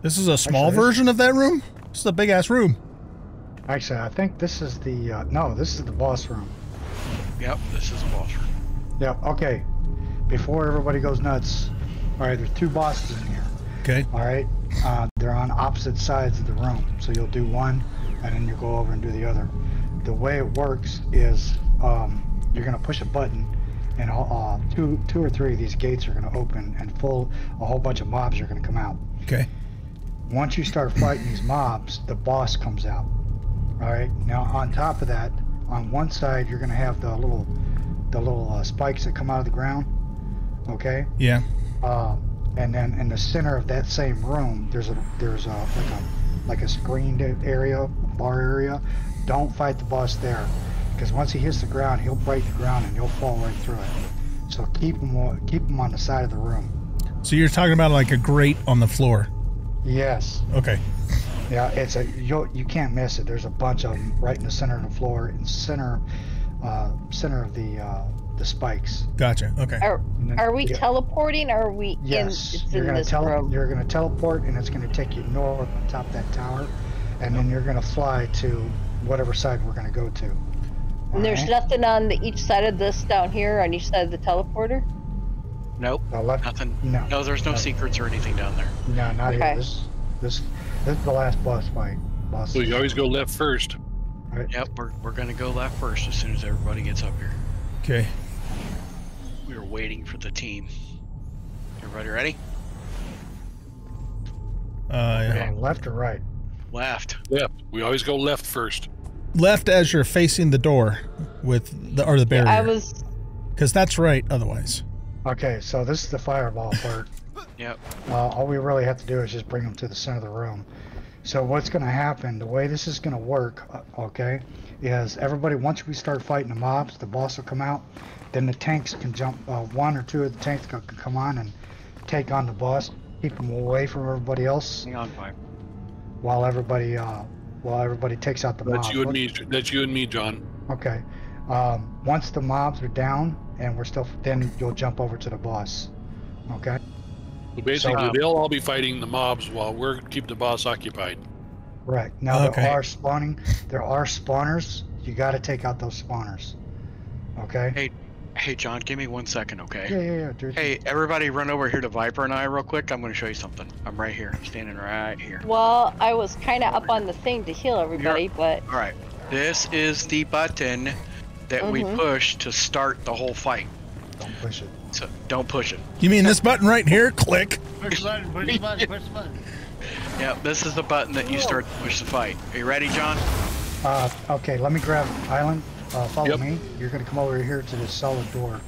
This is a small version of that room. This is a big ass room. Actually, I think this is the no. This is the boss room. Yep, this is the boss room. Yep. Okay. Before everybody goes nuts. All right, there's 2 bosses in here. Okay. All right. They're on opposite sides of the room, so you'll do one, and then you go over and do the other. The way it works is you're gonna push a button, and two or three of these gates are gonna open, and a whole bunch of mobs are gonna come out. Okay. Once you start fighting these mobs, the boss comes out. All right. Now on top of that, on one side you're gonna have the little spikes that come out of the ground. Okay. Yeah. And then in the center of that same room, there's like a screened area, bar area. Don't fight the boss there, because once he hits the ground, he'll break the ground and you'll fall right through it. So keep him on the side of the room. So you're talking about like a grate on the floor? Yes. Okay. Yeah, it's you can't miss it. There's a bunch of them right in the center of the floor, in center of the spikes. Gotcha. Okay. Are we teleporting? Or are we? Yes. You're gonna teleport, and it's gonna take you north on top of that tower, and then you're gonna fly to whatever side we're going to go to. And there's nothing on each side of this down here, on each side of the teleporter? Nope. Nothing. No, there's no secrets or anything down there. No, not here. This is the last boss fight. So you always go left first. Right. Yep, we're going to go left first as soon as everybody gets up here. Okay. We are waiting for the team. Everybody ready? Yeah. Left or right? Left. Left. We always go left first. Left as you're facing the door with the barrier. Yeah, I was... Because that's right otherwise. Okay, so this is the fireball part. Yep. All we really have to do is just bring them to the center of the room. So what's going to happen, the way this is going to work, okay, is everybody, once we start fighting the mobs, the boss will come out, then the tanks can jump, 1 or 2 of the tanks can come on and take on the boss, keep them away from everybody else. Hang on fire. While everybody takes out the mobs. That's you and me, John. Okay. Once the mobs are down and we're still, then you'll jump over to the boss. Okay. So basically, they'll all be fighting the mobs while we're keep the boss occupied. Right. Now there are spawners. You got to take out those spawners. Okay. Hey, John, give me 1 second, okay? Yeah, dude. Hey, everybody run over here to Viper and I real quick. I'm going to show you something. I'm right here. I'm standing right here. Well, I was kind of up on the thing to heal everybody, but... All right. This is the button that we push to start the whole fight. Don't push it. So, don't push it. You mean this button right here? Click. Push the button, push the button, push the button. Yeah, this is the button that you start to push the fight. Are you ready, John? Okay, let me grab Island. Follow me. You're going to come over here to the cellar door.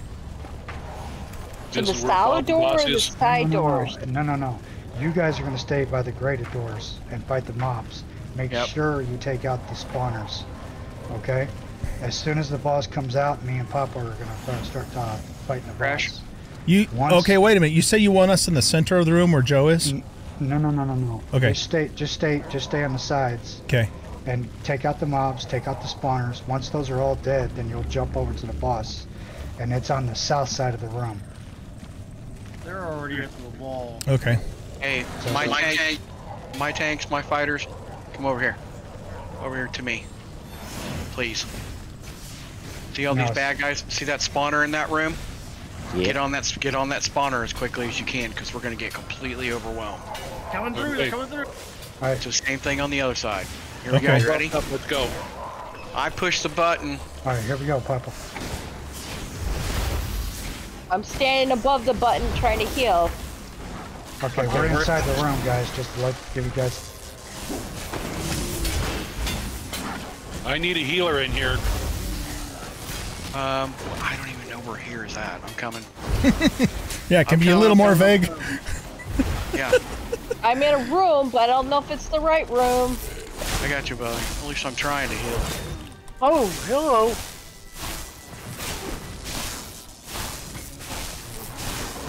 To the cellar door or the side doors? No. You guys are going to stay by the grated doors and fight the mobs. Make sure you take out the spawners. Okay? As soon as the boss comes out, me and Papa are going to start fighting the boss. Okay, wait a minute. You say you want us in the center of the room where Joe is? No. Okay. Just stay on the sides. Okay. And take out the mobs, take out the spawners. Once those are all dead, then you'll jump over to the boss. And it's on the south side of the room. They're already at the wall. Okay. Hey, so my tanks, my fighters, come over here. Over here to me. Please. See all these bad guys? See that spawner in that room? Yeah. Get on that spawner as quickly as you can, because we're gonna get completely overwhelmed. Coming through, they're coming through. Alright. So same thing on the other side. Here we go, you ready? Let's go. I push the button. Alright, here we go, Papa. I'm standing above the button trying to heal. Okay, we're inside the room, guys, just to give you guys. I need a healer in here. I don't even know where here is at. I'm coming. Yeah, can be a little more vague. Yeah. I'm in a room, but I don't know if it's the right room. I got you, buddy. At least I'm trying to heal. Oh, hello.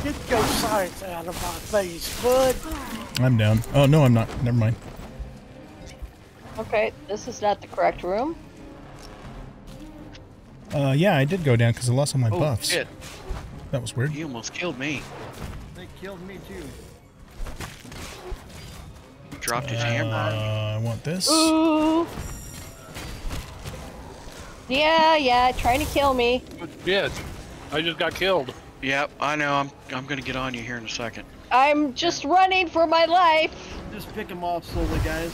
Get your sights out of my face, bud. I'm down. Oh, no, I'm not. Never mind. Okay, this is not the correct room. Yeah, I did go down because I lost all my buffs. Shit. That was weird. You almost killed me. They killed me too. You dropped his hammer on me. I want this. Ooh. Yeah, trying to kill me. Yeah, I just got killed. Yep, I know. I'm gonna get on you here in a second. I'm just running for my life. Just pick them off slowly, guys.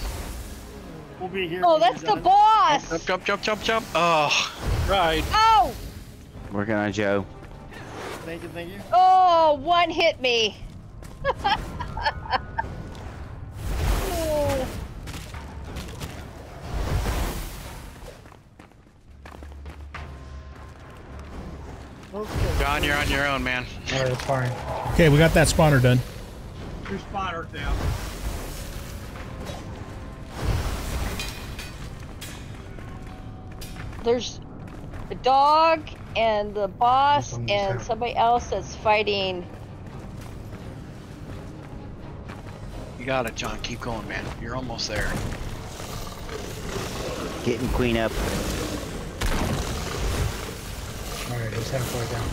We'll be here. Oh, that's the boss! Jump. Oh. Right. Oh! Working on Joe. Thank you. Oh, one hit me. Oh. Okay. John, you're on your own, man. All right, fine. Okay, we got that spawner done. Your spawner's down. There's the dog and the boss and somebody else that's fighting. You got it, John. Keep going, man. You're almost there. Getting Queen up. Alright, he's halfway down.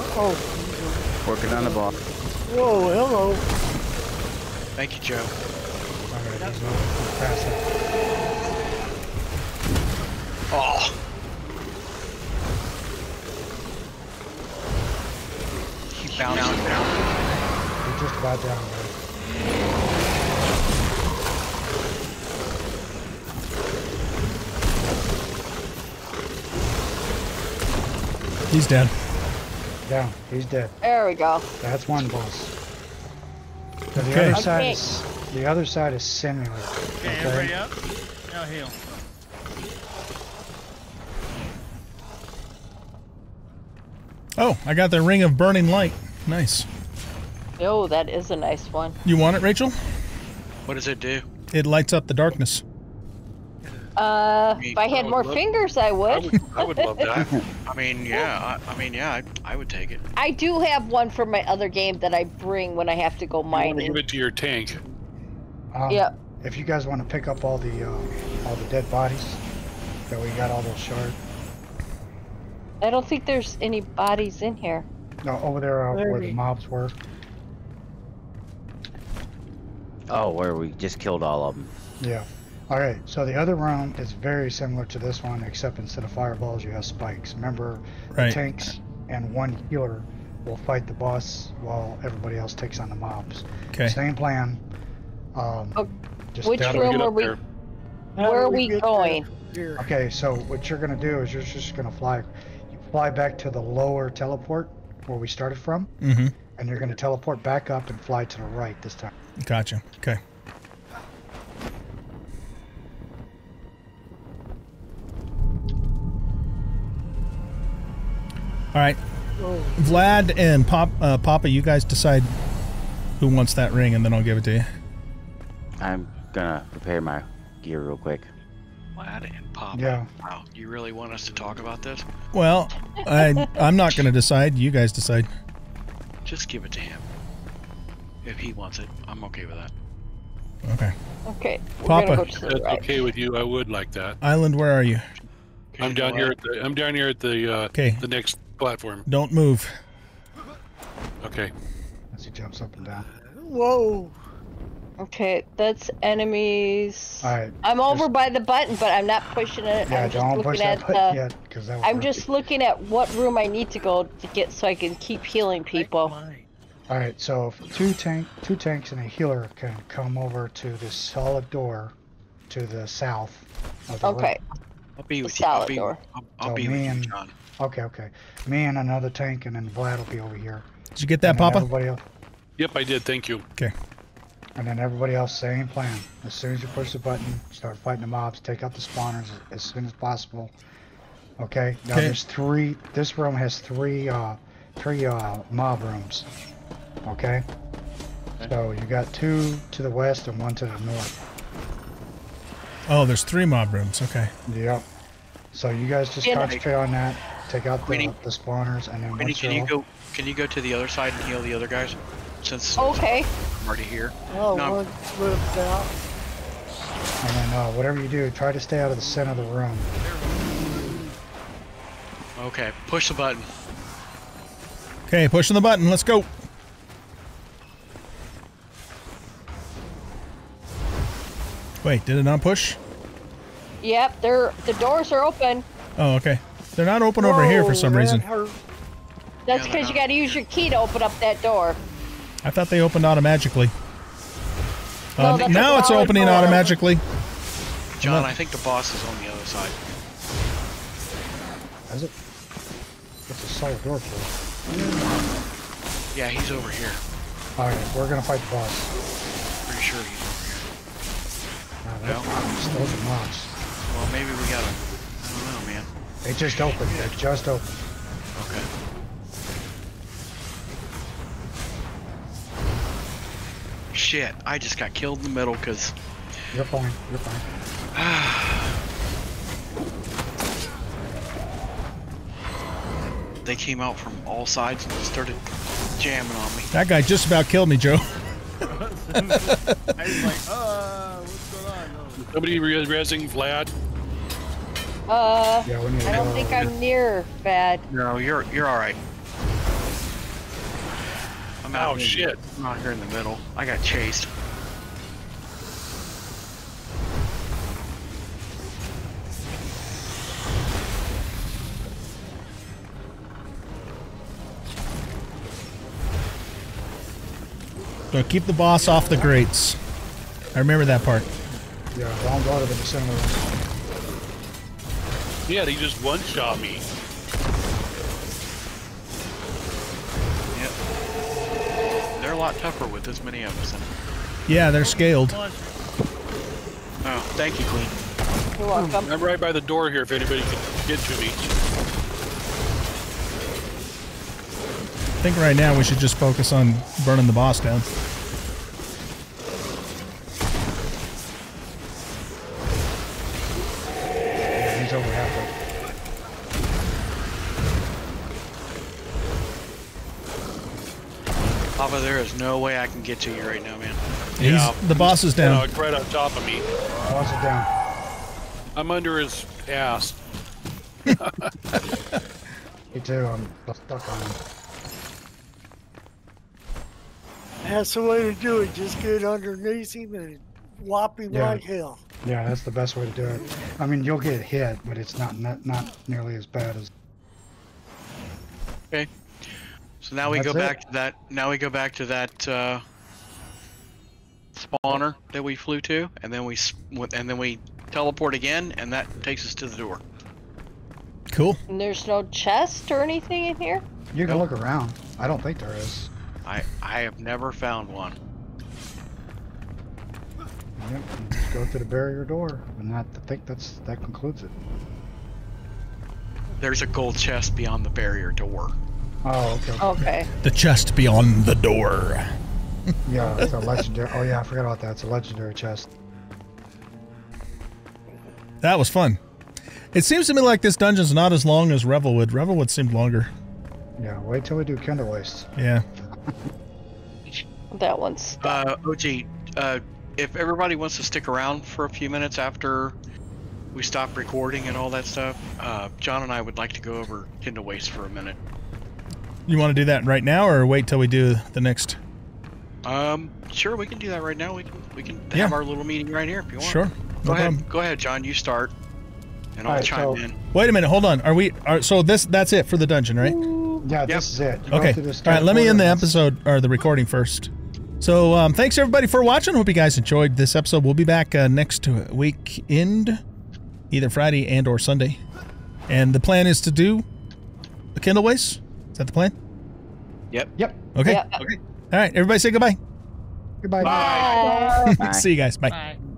Uh-oh. Working on the ball. Whoa, hello. Thank you, Joe. Alright, he's moving faster. Oh. Keep bouncing down. You're just about down, man. He's dead. Down. He's dead. There we go. That's one boss. Okay. The other side is similar. Okay, hurry up. Now heal. Oh, I got the Ring of Burning Light. Nice. Oh, that is a nice one. You want it, Rachel? What does it do? It lights up the darkness. If I had more fingers, I would. I would love that. I mean, yeah. I would take it. I do have one from my other game that I bring when I have to go mining. You want to give it to your tank. Yeah. If you guys want to pick up all the dead bodies, that we got all those shards. I don't think there's any bodies in here. No, over there where the mobs were. Oh, where we just killed all of them. Yeah. Alright, so the other room is very similar to this one, except instead of fireballs, you have spikes. Remember, the tanks and one healer will fight the boss while everybody else takes on the mobs. Okay. Same plan. Which room are we? Where are we going? Okay, so what you're going to do is you're just going to fly. fly back to the lower teleport where we started from, and you're going to teleport back up and fly to the right this time. Gotcha. Okay. All right. Oh. Vlad and Papa, you guys decide who wants that ring, and then I'll give it to you. I'm going to prepare my gear real quick. Vlad and Papa. Yeah. Wow, you really want us to talk about this? Well, I'm not going to decide. You guys decide. Just give it to him. If he wants it, I'm okay with that. Okay. Okay. Papa. Go to that's right. Okay with you. I would like that. Island, where are you? I'm down here at the the next platform. Don't move. Okay. As he jumps up and down. Whoa. Okay, that's enemies. All right. I'm over by the button, but I'm not pushing it. Yeah, I'm don't push that button yet, because that would hurt. Just looking at what room I need to go to get so I can keep healing people. All right, so if two tanks and a healer can come over to this solid door to the south of the room. I'll be with you. I'll be with you, John. Okay, okay. Me and another tank, and then Vlad will be over here. Did you get that, Papa? Everybody else... Yep, I did. Thank you. Okay. And then everybody else, same plan. As soon as you push the button, start fighting the mobs, take out the spawners as soon as possible. Okay? Now there's three, this room has three mob rooms. Okay? So you got two to the west and one to the north. Oh, there's three mob rooms, okay. Yep. So you guys just concentrate on that, take out the spawners, and then can you go to the other side and heal the other guys? Since I'm already here. Oh, no, and then whatever you do, try to stay out of the center of the room. Okay, push the button. Okay, pushing the button. Let's go. Wait, did it not push? Yep, the doors are open. Oh, okay. They're not open over here for some reason. That's because you got to use your key to open up that door. I thought they opened automatically. No, now it's opening automatically. John, I think the boss is on the other side. Is it? It's a solid door for. Yeah, he's over here. All right, we're gonna fight the boss. Pretty sure he's over here. No, those are mobs. Well, maybe we gotta. I don't know, man. They just opened. They just opened. Okay. Shit, I just got killed in the middle because... You're fine, you're fine. They came out from all sides and started jamming on me. That guy just about killed me, Joe. I was like, what's going on? Is somebody rezzing Vlad? Yeah, I don't think I'm near Vlad. No, you're alright. Oh shit! I'm out here in the middle. I got chased. So keep the boss off the grates. I remember that part. Yeah, don't go to the center. Yeah, they just one-shot me. A lot tougher with as many of us in it. Yeah, they're scaled. Oh, thank you, Queen. You're welcome. I'm right by the door here if anybody can get to me. I think right now we should just focus on burning the boss down. Yeah, he's over halfway. Papa, there is no way I can get to you right now, man. Yeah, the boss is down. No, it's right on top of me. The boss is down. I'm under his ass. Me too, I'm stuck on him. That's the way to do it. Just get underneath him and whop him like hell. Yeah, that's the best way to do it. I mean, you'll get hit, but it's not nearly as bad as... Okay. So now we go back to that. Now we go back to that spawner that we flew to, and then we teleport again, and that takes us to the door. Cool. And there's no chest or anything in here? You can look around. I don't think there is. I have never found one. Yep, you just go through the barrier door, and I think that concludes it. There's a gold chest beyond the barrier door. Oh, okay. Okay. The chest beyond the door. Yeah, it's a legendary. Oh yeah, I forgot about that. It's a legendary chest. That was fun. It seems to me like this dungeon's not as long as Revelwood. Revelwood seemed longer. Yeah, wait till we do Kindlewastes. Yeah. That one's... OG, if everybody wants to stick around for a few minutes after we stop recording and all that stuff, John and I would like to go over Kindlewastes for a minute. You want to do that right now or wait till we do the next? Sure, we can do that right now. We can have our little meeting right here if you want. Sure. Go ahead, John, you start. And I'll chime in. Wait a minute, hold on. So that's it for the dungeon, right? Yeah, this is it. Okay. All right, let me end the episode or the recording first. So thanks everybody for watching. Hope you guys enjoyed this episode. We'll be back next weekend, either Friday and or Sunday. And the plan is to do a Kindlewastes. Is that the plan? Yep. Yep. Okay. Yep. Okay. All right, everybody say goodbye. Goodbye. Bye. Bye. See you guys. Bye. Bye.